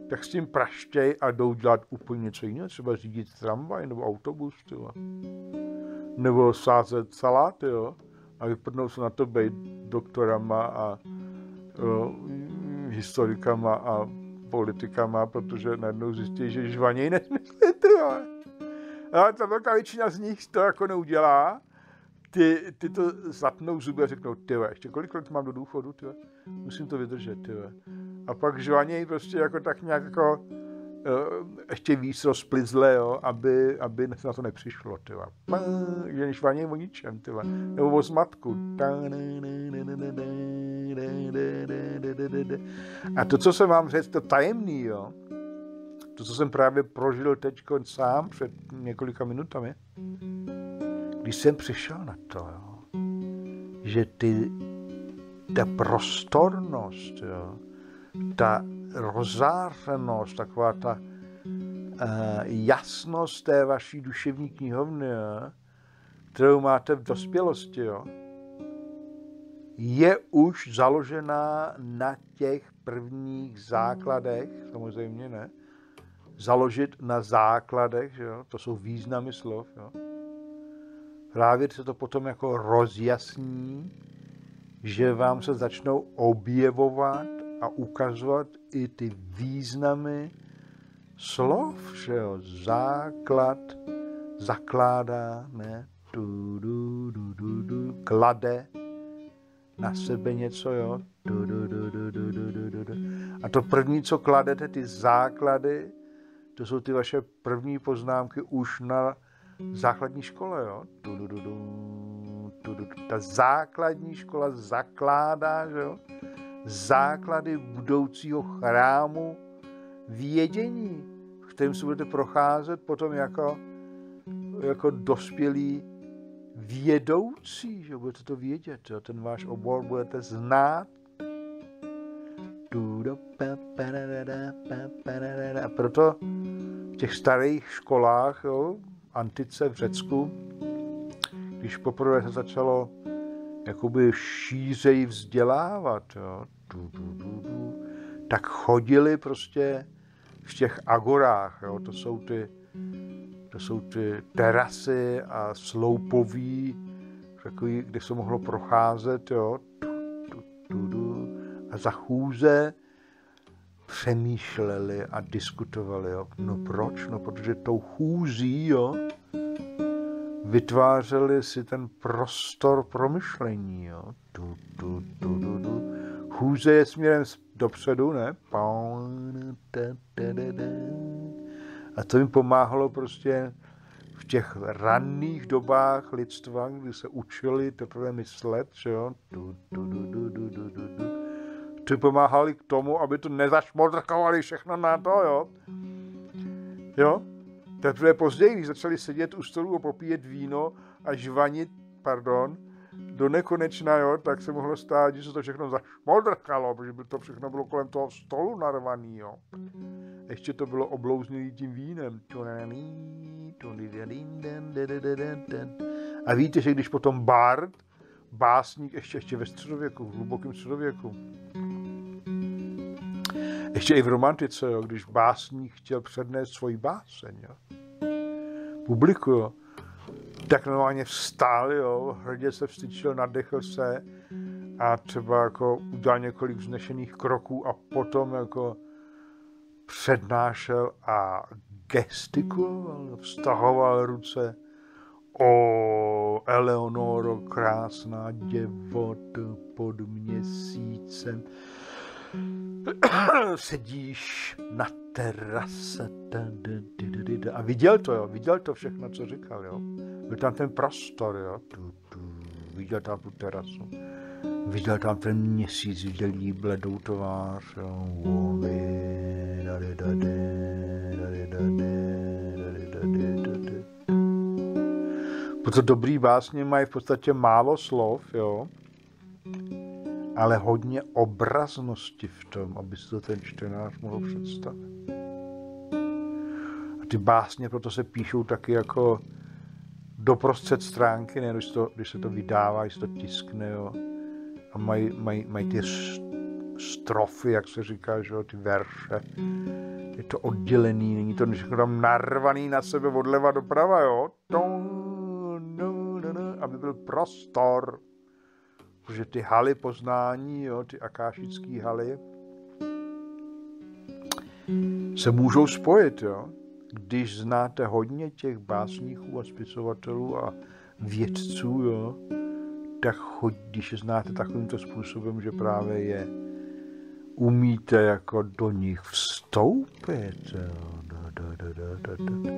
tak s tím praštěj a jdou dělat úplně něco jiného, třeba řídit tramvaj nebo autobus, tyjo. Nebo sázet salát, jo, a vypadnou se na to být doktorama a jo, historikama a politikama, protože najednou zjistí, že žvaněj nesmysly, tyjo. Ale ta velká většina z nich to jako neudělá. Ty, ty to zapnou zuby a řeknou, tyjo, ještě kolik let mám do důchodu, tyjo, musím to vydržet, tyjo. A pak žvaněj prostě jako tak nějak jako uh, ještě víc rozplizle, jo, aby, aby na to nepřišlo, tyjo. Že žvaněj o ničem, tyjo. Nebo o zmatku. A to, co jsem vám řekl, to tajemný, jo, to, co jsem právě prožil teď sám před několika minutami, když jsem přišel na to, jo, že ty, ta prostornost, jo, ta rozářenost, taková ta uh, jasnost té vaší duševní knihovny, jo, kterou máte v dospělosti, jo, je už založená na těch prvních základech, samozřejmě ne, založit na základech, jo, to jsou významy slov, jo. Právě se to potom jako rozjasní že vám se začnou objevovat a ukazovat i ty významy slov, že jo, základ zakládá, ne, du, du, du, du, du, klade na sebe něco, jo, du, du, du, du, du, du, du, du. A to první, co kladete, ty základy, to jsou ty vaše první poznámky už na základní škole, jo, du, du, du, du, du, du. Ta základní škola zakládá, že jo, základy budoucího chrámu vědění, v kterém se budete procházet potom jako, jako dospělí vědoucí, že budete to vědět, jo? Ten váš obor budete znát. A proto v těch starých školách, jo, antice v Řecku, když poprvé se začalo jakoby šířeji vzdělávat, jo, tak chodili prostě v těch agorách, jo, to jsou ty, to jsou ty terasy a sloupoví, takový, kde se mohlo procházet, jo, a za chůze přemýšleli a diskutovali, jo. No proč? No protože tou chůzí, jo, vytvářeli si ten prostor promyšlení, jo. Chůze je směrem dopředu, ne? A to jim pomáhalo prostě v těch ranných dobách lidstva, kdy se učili teprve myslet, že jo? To jim pomáhali k tomu, aby to nezašmodrkovali všechno na to, jo? Jo? Teprve později, když začali sedět u stolu a popíjet víno a žvanit, pardon, do nekonečna, jo, tak se mohlo stát, že se to všechno zašmodrkalo, protože to všechno bylo kolem toho stolu narvaný, jo. Ještě to bylo oblouzněné tím vínem. A víte, že když potom Bard, básník, ještě, ještě ve středověku, v hlubokém středověku, ještě i v romantice, jo, když básník chtěl přednést svoji báseň, jo, publiku, tak normálně vstál, jo, hrdě se vstyčil, nadechl se a třeba jako udělal několik vznešených kroků a potom jako přednášel a gestikuloval, vztahoval ruce. O Eleonoro, krásná děvo pod měsícem, sedíš na terase a viděl to, jo, viděl to všechno, co říkal, jo. Byl tam ten prostor, jo, tu, tu, viděl tam tu terasu, viděl tam ten měsíc, viděl jí bledou tvář, jo. Proto dobrý básně mají v podstatě málo slov, jo, ale hodně obraznosti v tom, aby si to ten čtenář mohl představit. A ty básně proto se píšou taky jako doprostřed stránky, ne, když, to, když se to vydává, když se to tiskne, jo, a mají, mají, mají ty strofy, jak se říká, že jo, ty verše. Je to oddělený, není to všechno tam narvaný na sebe odleva doprava, jo, aby byl prostor. Protože ty haly poznání, jo, ty akášický haly, se můžou spojit, jo. Když znáte hodně těch básníků a spisovatelů a vědců, jo, tak choď, když je znáte takovýmto způsobem, že právě je umíte jako do nich vstoupit, jo, da, da, da, da, da, da,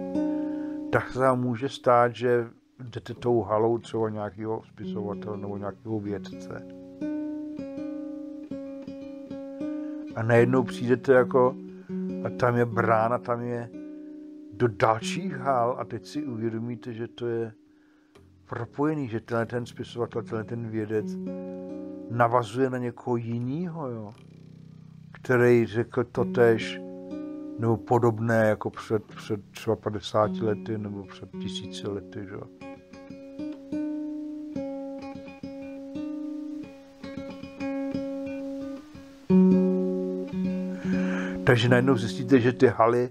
tak se vám může stát, že jdete tou halou třeba nějakého spisovatele nebo nějakého vědce. A najednou přijdete jako, a tam je brána, tam je do dalších hal a teď si uvědomíte, že to je propojený, že tenhle ten spisovatel, tenhle ten vědec navazuje na někoho jinýho, jo, který řekl totéž nebo podobné jako před, před třeba padesáti lety nebo před tisíci lety, že? Takže najednou zjistíte, že ty haly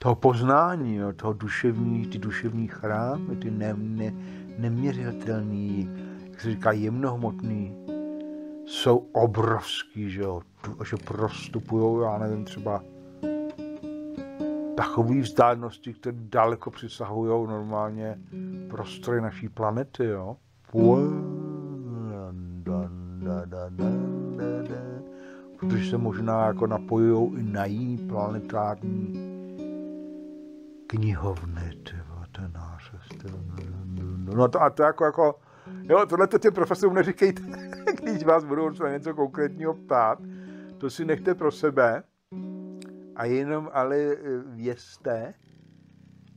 toho poznání, jo, toho duševní, ty duševní chrámy, ty ne, ne, neměřitelný, jak se říká, jemnohmotný, jsou obrovský, že jo, že prostupují, já nevím, třeba takové vzdálenosti, které daleko přesahují normálně prostory naší planety, jo. Protože se možná jako napojují i na jiný planetární knihovny, tyvo, ten nářez, tyvo. No to, a to jako, jako, jo, tohleto těm profesorům neříkejte, když vás budou na něco konkrétního ptát, to si nechte pro sebe a jenom ale vězte,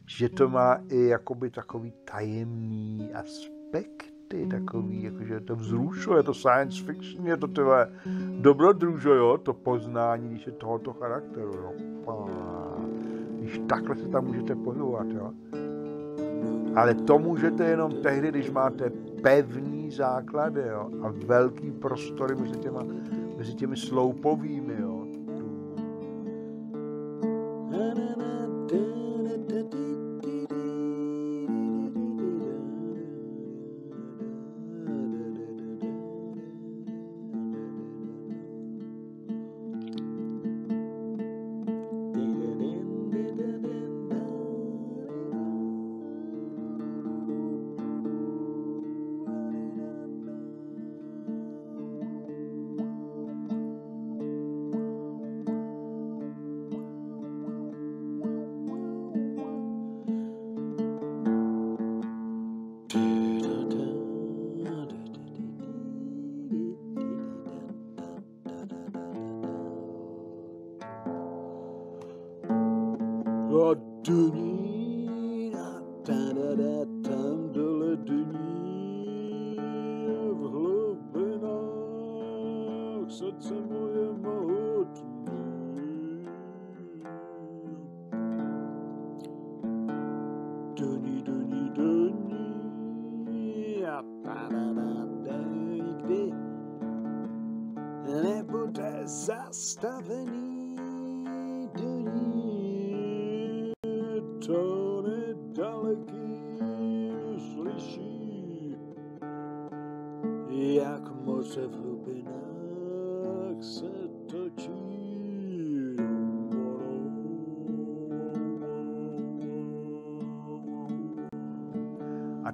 že to má i jakoby takový tajemný aspekty, takový, jakože to vzrušuje, je to science fiction, je to tyhle dobrodružo, jo, to poznání, když je tohoto charakteru, jo, když takhle se tam můžete pohybovat, jo. Ale to můžete jenom tehdy, když máte pevný základy, jo, a velký prostory mezi těma, mezi těmi sloupovými, jo.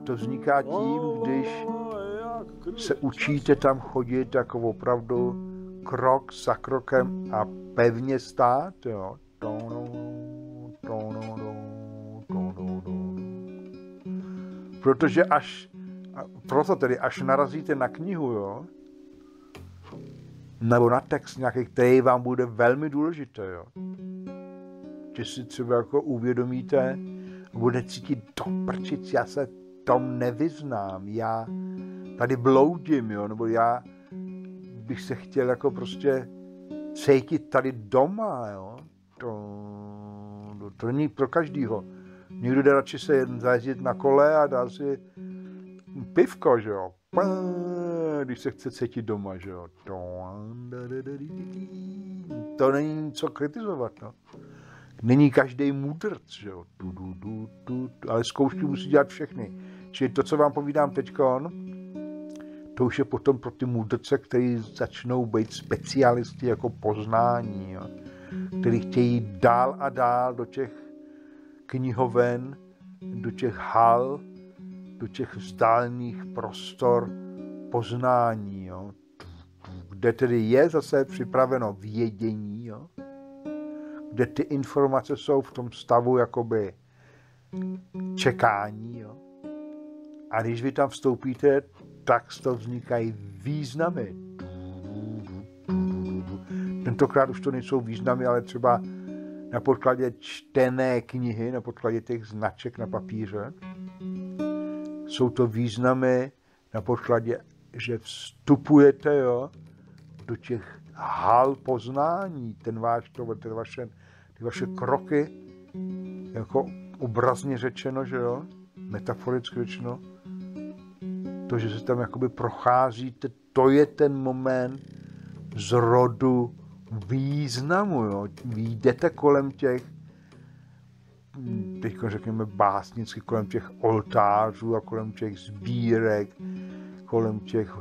To vzniká tím, když se učíte tam chodit jako opravdu krok za krokem a pevně stát, jo. Protože až, proto tedy, až narazíte na knihu, jo, nebo na text nějaký, který vám bude velmi důležitý, jo, že si třeba jako uvědomíte a bude cítit do prčic, já se tom nevyznám, já tady bloudím, jo, nebo já bych se chtěl jako prostě cítit tady doma, jo, to, to, to není pro každýho. Někdo jde radši se zajezdit na kole a dá si pivko, že jo, když se chce cítit doma, že jo, to, to není co kritizovat, no. Není každý mudrc, že jo, tu, tu, tu, tu, tu, ale zkoušky musí dělat všechny. Čili to, co vám povídám teďkon, to už je potom pro ty mudrce, kteří začnou být specialisty jako poznání, jo, který chtějí dál a dál do těch knihoven, do těch hal, do těch vzdálených prostor poznání, jo, kde tedy je zase připraveno vědění, jo, kde ty informace jsou v tom stavu jakoby čekání, jo. A když vy tam vstoupíte, tak z toho vznikají významy. Tentokrát už to nejsou významy, ale třeba na podkladě čtené knihy, na podkladě těch značek na papíře. Jsou to významy na podkladě, že vstupujete, jo, do těch hal poznání, ten váš, to, ten vaše, ty vaše kroky, jako obrazně řečeno, že jo, metaforicky řečeno, to, že se tam jakoby procházíte, to je ten moment zrodu významu, jo. Vy jdete kolem těch, teď řekněme básnicky, kolem těch oltářů a kolem těch sbírek, kolem těch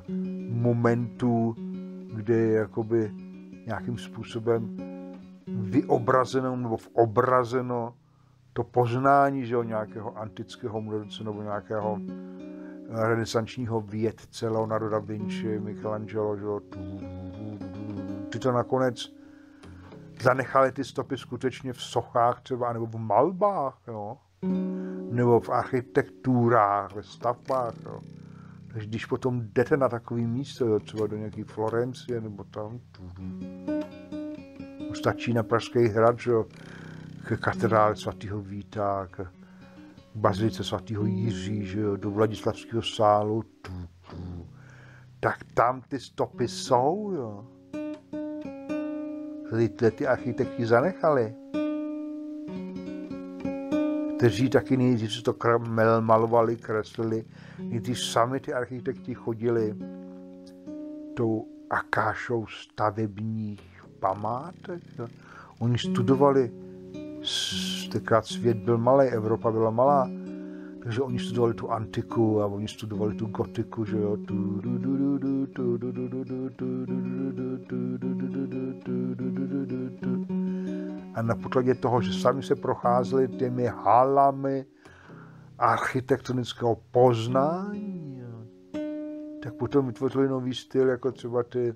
momentů kde je jakoby nějakým způsobem vyobrazeno nebo vyobrazeno to poznání, že jo, nějakého antického mudrce nebo nějakého renesančního vědce, Leonardo da Vinci, Michelangelo, že jo, ty to nakonec zanechali ty stopy skutečně v sochách třeba, nebo v malbách, jo, nebo v architekturách, ve stavbách, jo. Takže když potom jdete na takový místo, jo, třeba do nějaký Florencie, nebo tam, stačí na Pražský hrad, že jo, k katedrále svatého Víta, k bazilice svatého Jiří, že jo, do Vladislavského sálu, tak tam ty stopy jsou, jo. Tyhle ty architekti zanechali, kteří taky nejdřív si to kramel, malovali, kreslili, nejdřív sami ty architekti chodili tou akášou stavebních památek. Jo. Oni studovali, tenkrát svět byl malý, Evropa byla malá, takže oni studovali tu antiku a oni studovali tu gotiku, že jo. A na podkladě toho, že sami se procházeli těmi halami architektonického poznání, tak potom vytvořili nový styl, jako třeba ty,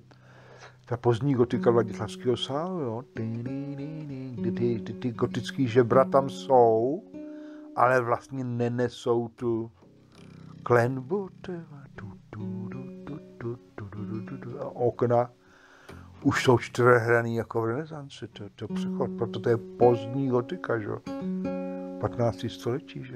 ta pozdní gotika Vladislavského sálu. Ty, ty, ty, ty gotický žebra tam jsou, ale vlastně nenesou tu klenbu, a okna už jsou čtyřehraný jako v renesanci, to, to přechod, proto to je pozdní gotika, že? patnáctého století, že?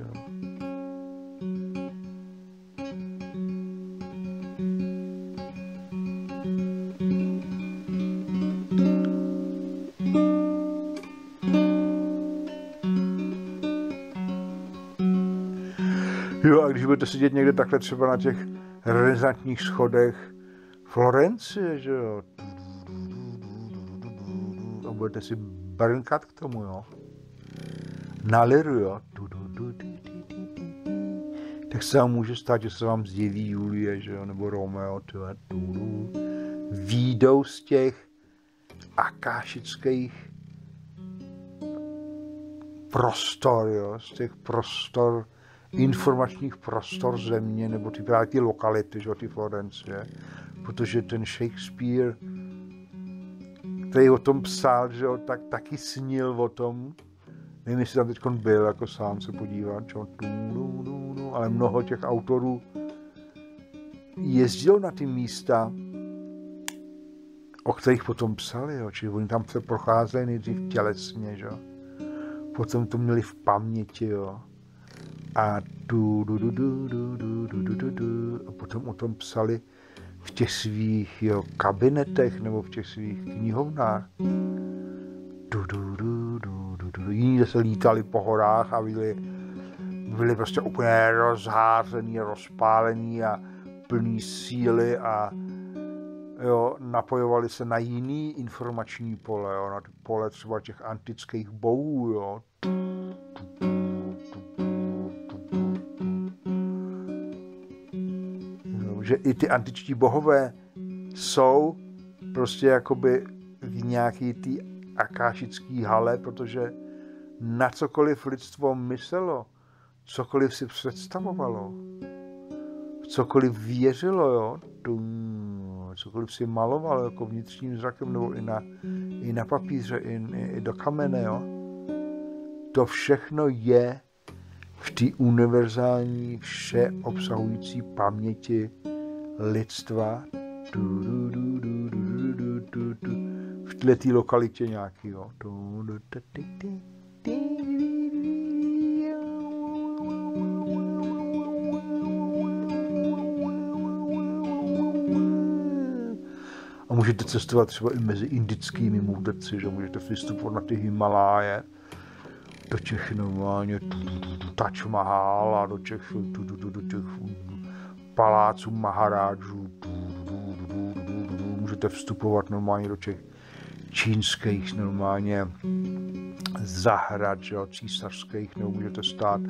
Jo, a když budete sedět někde takhle třeba na těch renesantních schodech Florencie, že jo, a budete si brnkat k tomu, jo, na liru, jo, tak se vám může stát, že se vám zjeví Julie, že jo, nebo Romeo, tyhle, výjdou z těch akášických prostor, jo, z těch prostor, informačních prostor země, nebo ty právě ty lokality, že jo, ty Florencie, protože ten Shakespeare, který o tom psal, že jo, tak taky snil o tom, nevím, jestli tam teďkon byl, jako sám se podívat, ale mnoho těch autorů jezdilo na ty místa, o kterých potom psali, jo, čili oni tam se procházeli nejdřív tělesně, že jo, potom to měli v paměti, jo, a du, du, du, du, du, du, du, du, du, a potom o tom psali v těch svých, jo, kabinetech nebo v těch svých knihovnách. Du, du, du, du, du, du. Jiní zase lítali po horách a byli, byli prostě úplně rozháření, rozpálení a plní síly a, jo, napojovali se na jiný informační pole, jo, na pole třeba těch antických bohů, jo. Že i ty antičtí bohové jsou prostě jakoby v nějaký tý akášický hale, protože na cokoliv lidstvo myslelo, cokoliv si představovalo, cokoliv věřilo, jo, cokoliv si malovalo jako vnitřním zrakem nebo i na, i na papíře, i, i do kamene, jo, to všechno je v té univerzální, všeobsahující paměti lidstva, du, du, du, du, du, du, du, du, v této lokalitě nějaký, jo. Du, du, du, du, du, du. A můžete cestovat třeba i mezi indickými mudrci, že můžete vystupovat na ty Himaláje, do těch normálně Taj Mahal, do těch paláců Maharážů, můžete vstupovat normálně do těch čínských normálně zahrad, že jo, císařských, nebo můžete stát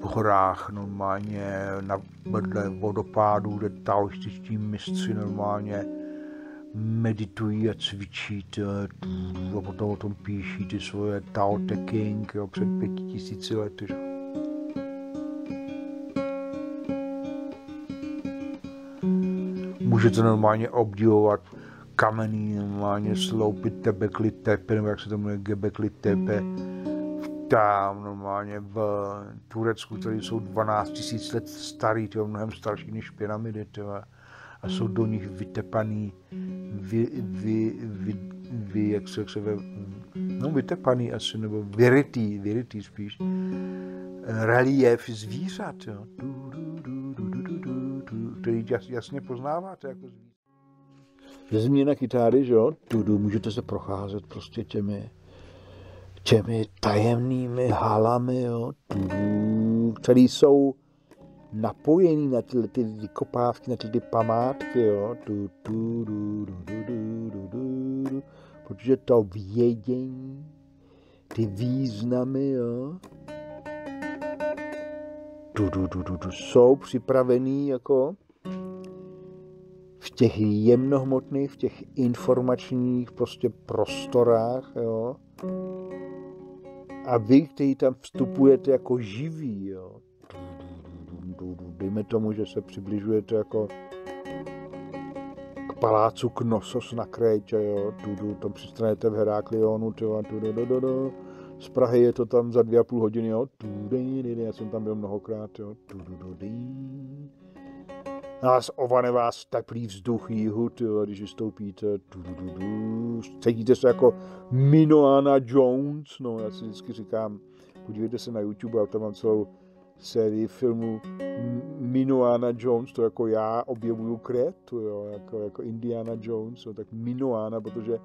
v horách normálně na vedle vodopádů, kde taoističtí mistři normálně meditují a cvičíte a potom o tom píší ty svoje Tao Te King, jo, před pěti tisíci lety. Můžete normálně obdivovat kameny, normálně sloupy Tebekli Tepe, nebo jak se to jmenuje, Gebekli Tepe, tam normálně v Turecku, které jsou dvanáct tisíc let starý, tyjo, mnohem starší než pyramidy, tyjo, a jsou do nich vytepaný, vy, vy, vy, vy jak se, jak se ve, no vytepaný asi, nebo vyrytý, vyrytý spíš, relief zvířat, jo, který jasně poznáváte jako zvířat. Je změna kytáry, že jo, tudu, můžete se procházet prostě těmi, těmi tajemnými halami, jo, tudu, které jsou napojený na tyhle ty vykopávky, na tyhle ty památky, jo, tu, tu, du, du, du, du, du, du, du, protože to vědění, ty významy, jo, tu, du, du, du, du, jsou připravený jako v těch jemnohmotných, v těch informačních prostě prostorách, jo, a vy, kteří tam vstupujete jako živí, jo, dejme tomu, že se přibližujete jako k palácu Knossos na Krétě, jo, tudu, tam přistanete v Heraklionu, tyva, tudu, do, do, do. Z Prahy je to tam za dvě a půl hodiny, jo, tudu, já jsem tam byl mnohokrát, jo, tudu, do, do. Nás ovane vás teplý vzduch jihu, tyva, když vystoupíte, tudu, do, do. Cítíte se jako Minoana Jones, no, já si vždycky říkám, podívejte se na YouTube, a tam mám celou sérii filmů Minoana Jones, to jako já objevuju Krétu, jo, jako, jako Indiana Jones, jo, tak Minoana, protože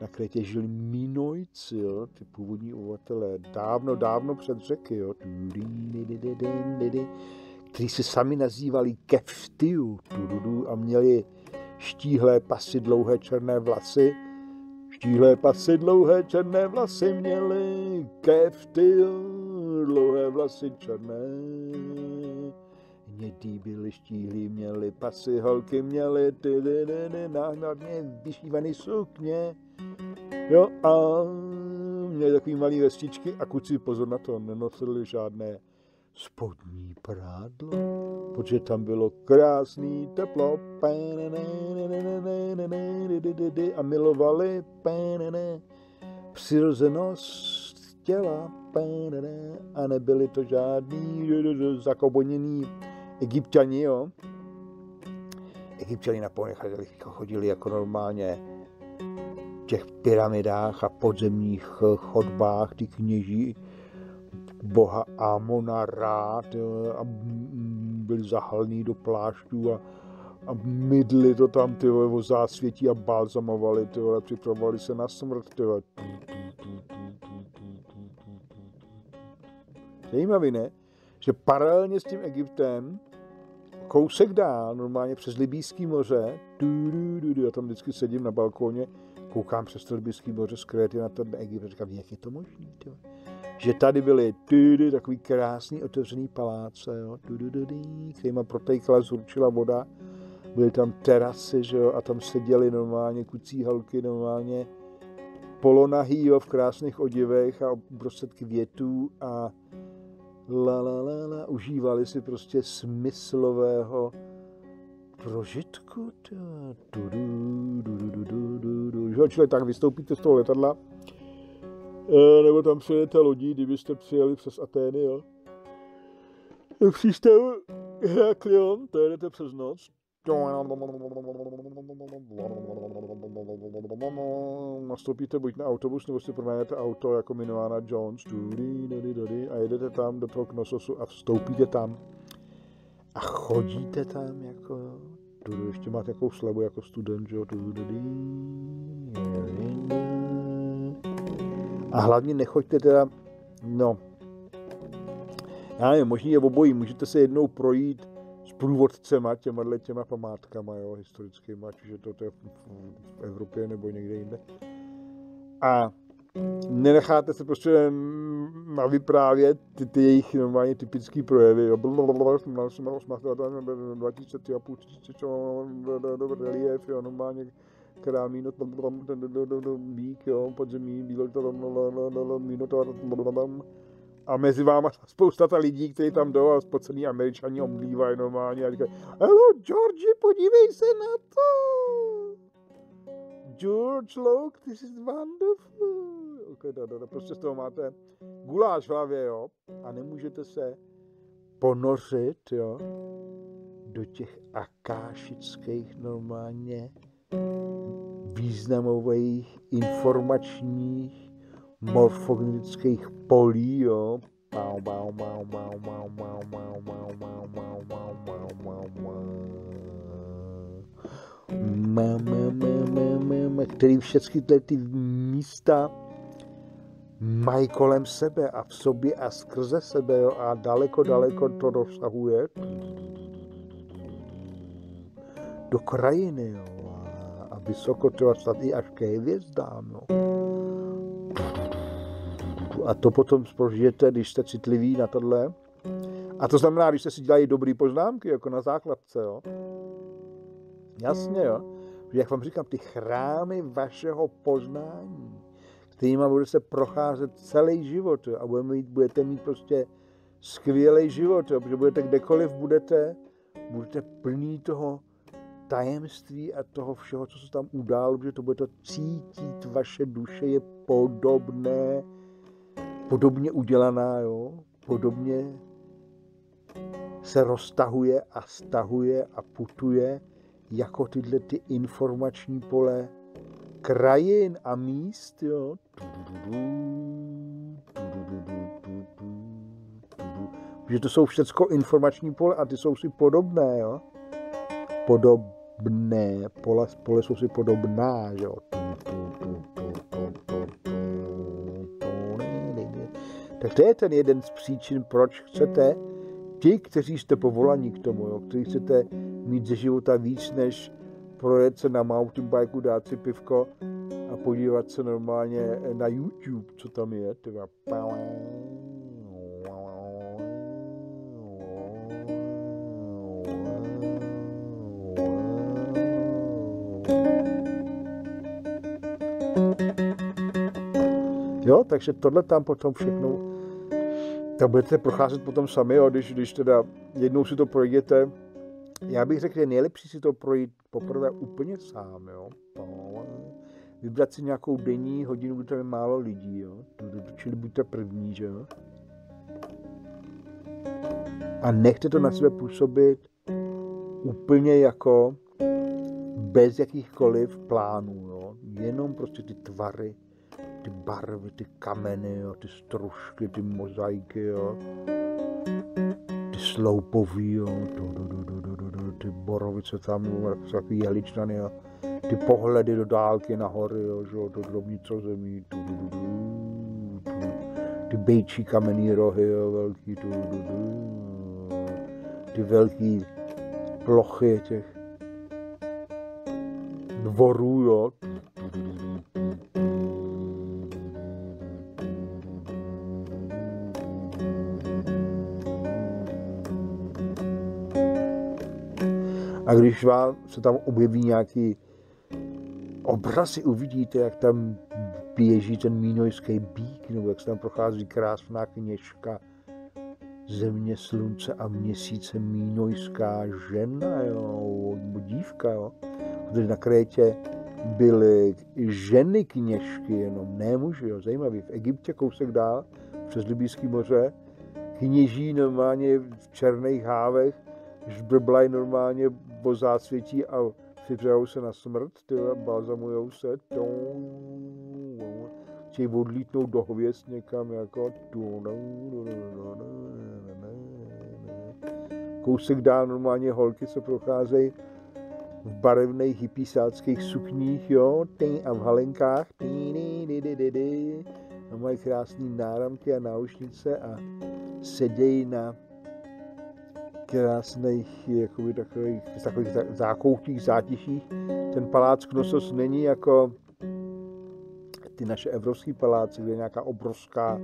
na Krétě žili Minojci, jo, ty původní obyvatelé, dávno, dávno před řeky, jo, kteří se sami nazývali Keftiu a měli štíhlé pasy, dlouhé černé vlasy, štíhlé pasy, dlouhé černé vlasy měli Keftiu. Dlouhé vlasy černé, hnědý byli, štíhlí měli pasy, holky měly ty náhradně vyšívaný sukně, jo, a měli takový malý vestičky a kuci, pozor na to, nenosili žádné spodní prádlo, protože tam bylo krásný teplo a milovali přirozenost těla. A nebyli to žádný zakoboněný Egypťani, jo. Egypťani na ponechali chodili jako normálně v těch pyramidách a podzemních chodbách, ty kněží boha Amona Ra, a byli zahalní do plášťů a, a mydli to tam, ty o zásvětí a balzamovali, ty a připravovali se na smrt, ty. Zajímavý, ne? Že paralelně s tím Egyptem kousek dál, normálně přes Libýský moře, du, du, du, du, já tam vždycky sedím na balkóně, koukám přes Libýský moře z Kréty na ten Egypt a říkám, jak je to možné? Že tady byly du, du, takový krásný otevřený paláce, jo, du, du, du, du, kterýma protejkala, zurčila voda, byly tam terasy, že jo, a tam seděly normálně kucí halky, normálně polonahý, jo, v krásných oděvech a uprostřed květů a La, la, la, la, užívali si prostě smyslového prožitku. Že tak vystoupíte z toho letadla, e, nebo tam přijete lodí, kdybyste přijeli přes Atény, jo. Příště Heraklion, to jedete přes noc. Nastoupíte buď na autobus, nebo si pronajdete auto jako Minoana Jones a jedete tam do toho Knossosu a vstoupíte tam a chodíte tam jako, ještě máte takovou slebu jako student, jo, a hlavně nechoďte teda, no, já nevím, možný je obojí, můžete se jednou projít s průvodcema, těma, těma památkama, jo, historickýma, čiže to, to je v Evropě nebo někde jinde. A nenecháte se prostě vyprávět ty, ty jejich normálně typické projevy. Jo, normálně krámínot, bík, jo, podzemí, bílo, mínotor, a mezi váma spousta ta lidí, kteří tam jdou a spocený Američani omdlívají normálně a říkají: "Hello, George, podívej se na to! George, look, this is wonderful." Okay, da, da, da. Prostě z toho máte guláš v hlavě, jo, a nemůžete se ponořit, jo, do těch akášických normálně významových informačních morfognických polí, jo. Mau, mau, mau, mau, mau, mau, mau, mau, mau, mau, mau, mau, mau, mau, který všechny ty místa mají kolem sebe a v sobě a skrze sebe, jo, a daleko, daleko to dosahuje do krajiny, jo, a vysoko třeba snad i až ke hvězdám, jo. A to potom prožijete, když jste citliví na tohle. A to znamená, když jste si dělají dobré poznámky, jako na základce, jo. Jasně, jo. Jak vám říkám, ty chrámy vašeho poznání, kterýma budete se procházet celý život, jo. A budete mít, budete mít prostě skvělý život, jo. Protože budete kdekoliv budete, budete plný toho tajemství a toho všeho, co se tam událo, protože to bude to cítit, vaše duše je podobné, podobně udělaná, jo, podobně se roztahuje a stahuje a putuje jako tyhle ty informační pole krajin a míst, jo. Že to jsou všecko informační pole a ty jsou si podobné, jo. Podobné, pole, pole jsou si podobná, jo. Tak to je ten jeden z příčin, proč chcete, ti, kteří jste povolaní k tomu, jo, kteří chcete mít ze života víc, než projet se na mountainbike, dát si pivko a podívat se normálně na YouTube, co tam je. Teda. Jo, takže tohle tam potom všechno, tak budete procházet potom sami, jo, když, když teda jednou si to projdete. Já bych řekl, že nejlepší si to projít poprvé úplně sám, jo. Vybrat si nějakou denní hodinu, kdy tam je málo lidí, jo. Čili buďte první, že jo. A nechte to na sebe působit úplně jako bez jakýchkoliv plánů, jo. Jenom prostě ty tvary, ty barvy, ty kameny, jo, ty stružky, ty mozaiky, jo, ty sloupový, jo, do, do, do, do, do, do, ty borovice tam, takový jehličnany, jo, ty pohledy do dálky nahory, jo, jo, do drobnico zemí, do, do, do, do, do, ty bejčí kamenný rohy, jo, velký, do, do, do, do, ty velký plochy těch dvorů, jo. A když vám se tam objeví nějaký obrazy, uvidíte, jak tam běží ten mínojský bík, nebo jak se tam prochází krásná kněžka země, slunce a měsíce, mínojská žena, jo, dívka, jo. Protože na Krétě byly ženy kněžky, jenom ne muži, jo, zajímavý. V Egyptě kousek dál, přes Libijské moře, kněží normálně v černých hávech, žbrblaj normálně po zásvětí a připřehou se na smrt, tyhle, balzamujou se, chtějí odlítnou do hvězd někam, jako kousek dál normálně holky se procházejí v barevných hippiesáckých sukních, jo, a v halenkách, a mají krásný náramky a náušnice a sedějí na krásných jakoby, takových, takových zákoutích, zátiších. Ten palác Knossos není jako ty naše evropské paláce, kde je nějaká obrovská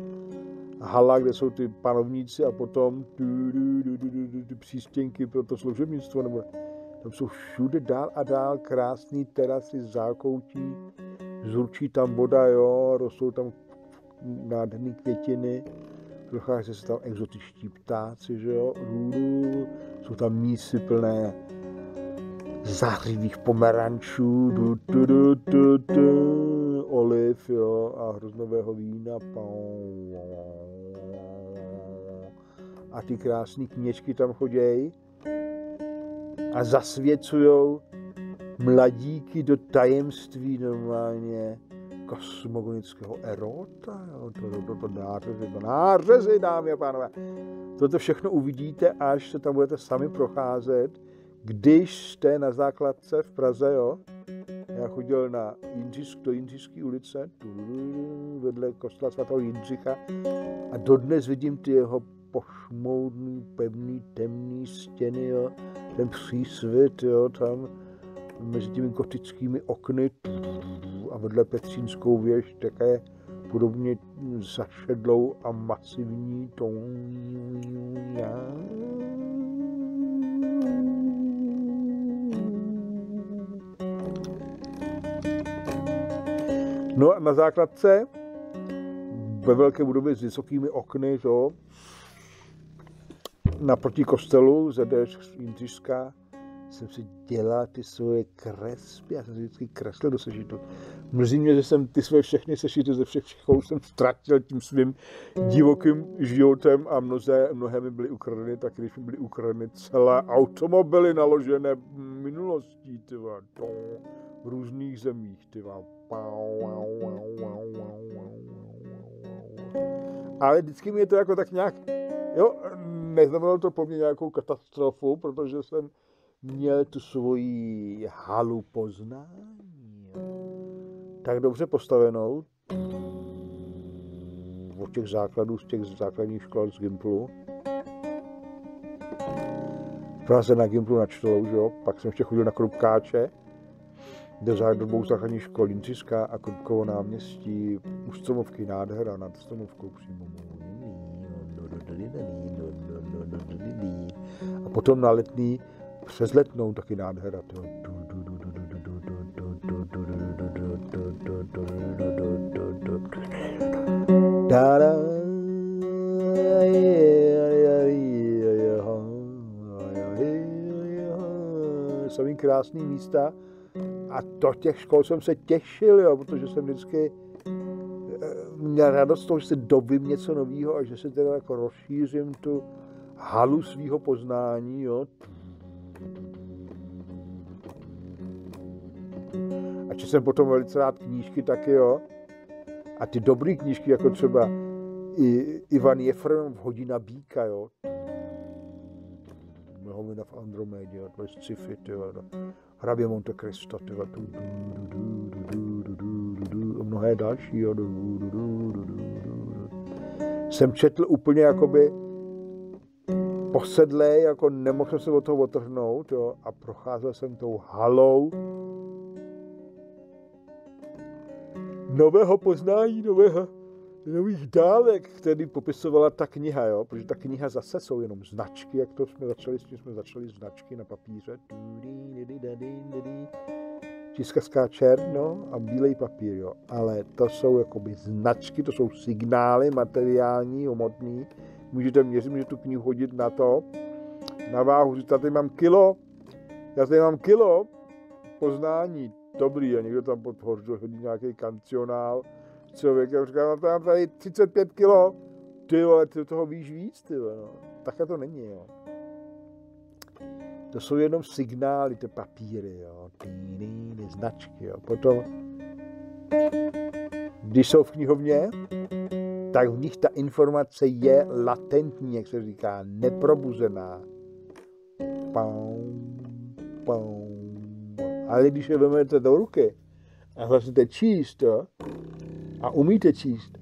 hala, kde jsou ty panovníci a potom tu, tu, tu, tu, tu, tu, tu, přístěnky pro to služebnictvo, nebo tam jsou všude dál a dál krásný terasy z zákoutí, zručí tam voda, jo, rostou tam nádherné květiny, prochází se tam exotičtí ptáci, že jo, růru, jsou tam mísy plné zářivých pomerančů, du, du, du, du, du, oliv, jo, a hroznového vína, a ty krásné kněžky tam chodějí a zasvěcujou mladíky do tajemství normálně kosmogonického erota, jo, to, to, to nářezy, to nářezy, dámy a pánové. Toto všechno uvidíte, až se tam budete sami procházet, když jste na základce v Praze, jo. Já chodil na Jindřišk, do Jindřišské ulice, vedle kostela svatého Jindřicha a dodnes vidím ty jeho pošmoudný, pevný, temný stěny, jo. Ten přísvit, jo, tam mezi těmi gotickými okny a vedle Petřínskou věž, také podobně zašedlou a masivní to. No a na základce, ve velké budově s vysokými okny, to, naproti kostelu, Z D Š Jindřišská, jsem si dělal ty svoje kresby, já jsem si vždycky kreslil do sešitu. Mrzí mě, že jsem ty svoje všechny sešity ze všech všechou jsem ztratil tím svým divokým životem a mnoze, mnohé mi byly ukradeny, tak když mi byly ukradeny celé automobily naložené minulostí, tyva, to, v různých zemích, tyva. Ale vždycky mi je to jako tak nějak, jo, neznamenalo to po mně nějakou katastrofu, protože jsem měl tu svoji halu poznání, tak dobře postavenou od těch základů, z těch základních škol z Gimplu. V Praze na Gimplu na Čtolou, že jo, pak jsem ještě chodil na Krupkáče, kde za dobou základní školy Jindřišská a Krupkovo náměstí, u Stromovky nádhera, nad Stromovkou přímo. A potom na Letný přes Letnou taky nádhera. Samý krásný místa a do těch škol jsem se těšil, jo, protože jsem vždycky měl radost toho, že se dobím něco nového a že se teda jako rozšířím tu halu svého poznání, jo. A četl jsem potom velice rád knížky taky, jo. A ty dobré knížky, jako třeba i Ivan Jefremov Hodina býka, jo. Mlhovina v Andromédě, to je sci-fi, jo. Hrabě Monte Cristo, tyhle, tu, du, du, du, du, du, du, du, a mnohé další, jo, du, du, du, du, du, du. Jsem četl úplně jakoby posedlej, jako nemohl jsem se od toho otrhnout, jo, a procházel jsem tou halou nového poznání, nového, nových dálek, který popisovala ta kniha, jo, protože ta kniha zase jsou jenom značky, jak to jsme začali, s tím jsme začali značky na papíře. Tiskařská černo a bílej papír, jo, ale to jsou jakoby značky, to jsou signály materiální, hmotný. Můžete měřit, můžete tu knihu hodit na to, na váhu, říct, tady mám kilo, já tady mám kilo poznání, dobrý, a někdo tam podhořil, hodí nějaký kancionál, člověk říká, mám tady třicet pět kilo, ty vole, ty toho víš víc, ty vole, no. Takhle to není, jo. To jsou jenom signály, ty papíry, jo, ty, ty, ty značky, jo. Potom, když jsou v knihovně, tak v nich ta informace je latentní, jak se říká, neprobuzená. Pum, pum. Ale když je vezmete do ruky a začnete číst, jo, a umíte číst,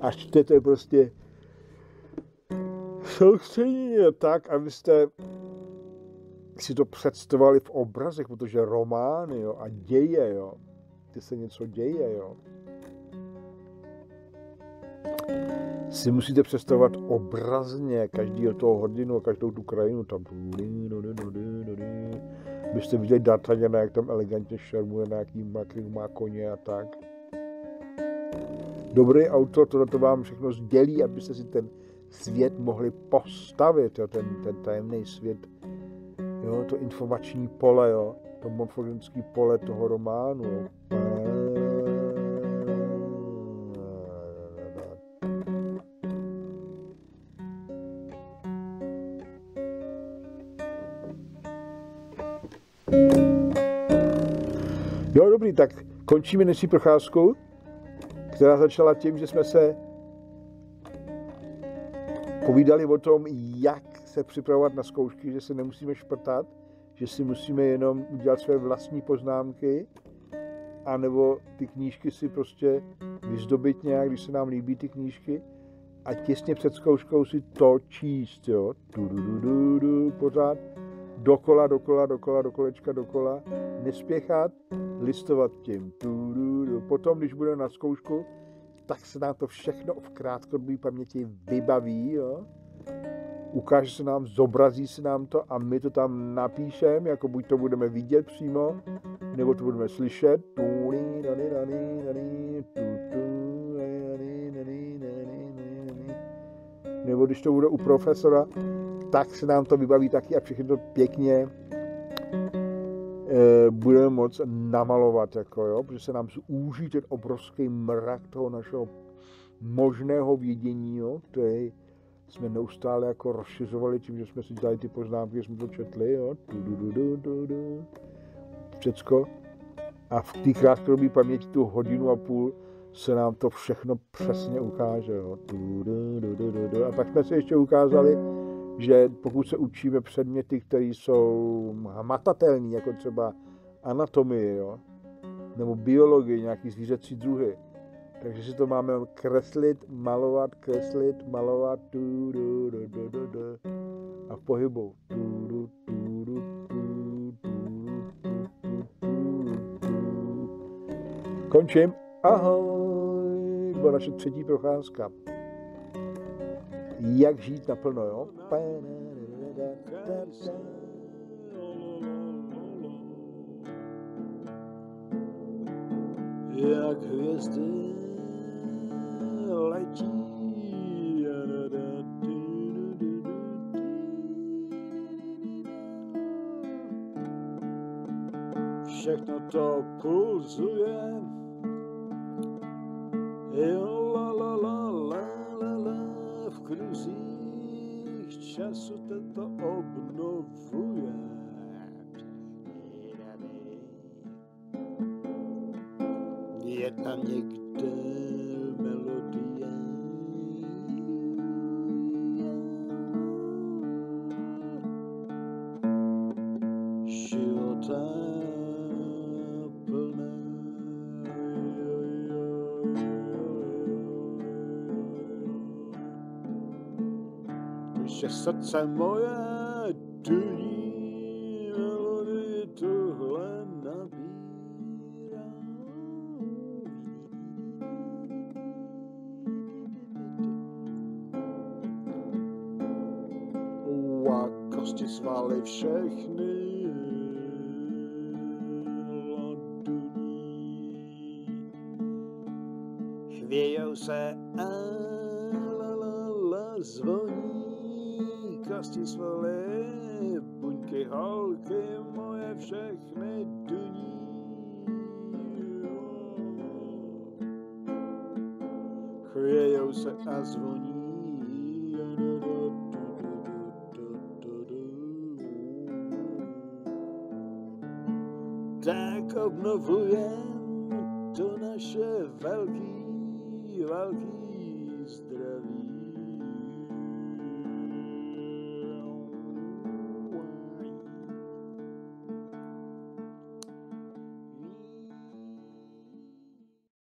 a čtete prostě soustředění tak, abyste si to představovali v obrazech, protože romány, jo, a děje, jo, ty se něco děje, jo. si musíte představovat obrazně každý toho hrdinu a každou tu krajinu. Tam byste viděli D'Artagnana, jak tam elegantně šarmuje na nějakým má koně a tak. Dobrý autor to vám všechno sdělí, abyste si ten svět mohli postavit, jo, ten, ten tajemný svět, jo, to informační pole, jo, to morfologické pole toho románu. Jo. Jo, dobrý, tak končíme dnešní procházku, která začala tím, že jsme se povídali o tom, jak se připravovat na zkoušky, že se nemusíme šprtat, že si musíme jenom udělat své vlastní poznámky, anebo ty knížky si prostě vyzdobit nějak, když se nám líbí ty knížky, a těsně před zkouškou si to číst, jo, du, du, du, du, du, pořád, dokola, dokola, dokola, dokolečka, dokola, nespěchat, listovat tím, du, du, du. Potom, když budeme na zkoušku, tak se nám to všechno v krátkodobé paměti vybaví, jo? Ukáže se nám, zobrazí se nám to a my to tam napíšeme, jako buď to budeme vidět přímo, nebo to budeme slyšet. Nebo když to bude u profesora, tak se nám to vybaví taky a všechno to pěkně budeme moc namalovat, jako, jo? Protože se nám zúží ten obrovský mrak toho našeho možného vědění, jo? Který jsme neustále jako rozšiřovali tím, že jsme si dělali ty poznámky, jsme to četli, jo? Všecko. A v té krátkodobé paměti tu hodinu a půl se nám to všechno přesně ukáže. Jo? A pak jsme si ještě ukázali, že pokud se učíme předměty, které jsou hmatatelné, jako třeba anatomie, jo? Nebo biologie, nějaký zvířecí druhy, takže si to máme kreslit, malovat, kreslit, malovat, tu, du, du, du, du, du, a v pohybu. Tu, du, tu, du, tu, tu, tu, tu, tu. Končím. Ahoj. Byla naše třetí procházka. Jak žít naplno, jo? Jak hvězdy letí. Všechno to pulzuje. La la la la la la. V kruzích času te to obnovuje. Je tam někde melodie. Života plná. Když je srdce moje tuní melodii tuhle nabíjí. Kosti svaly všechny laduní. Chvějou se a la la la zvoní. Kosti svaly, buňky, holky moje všechny duní. Chvějou se a zvoní. Tak obnovujem to naše velký, velký zdraví.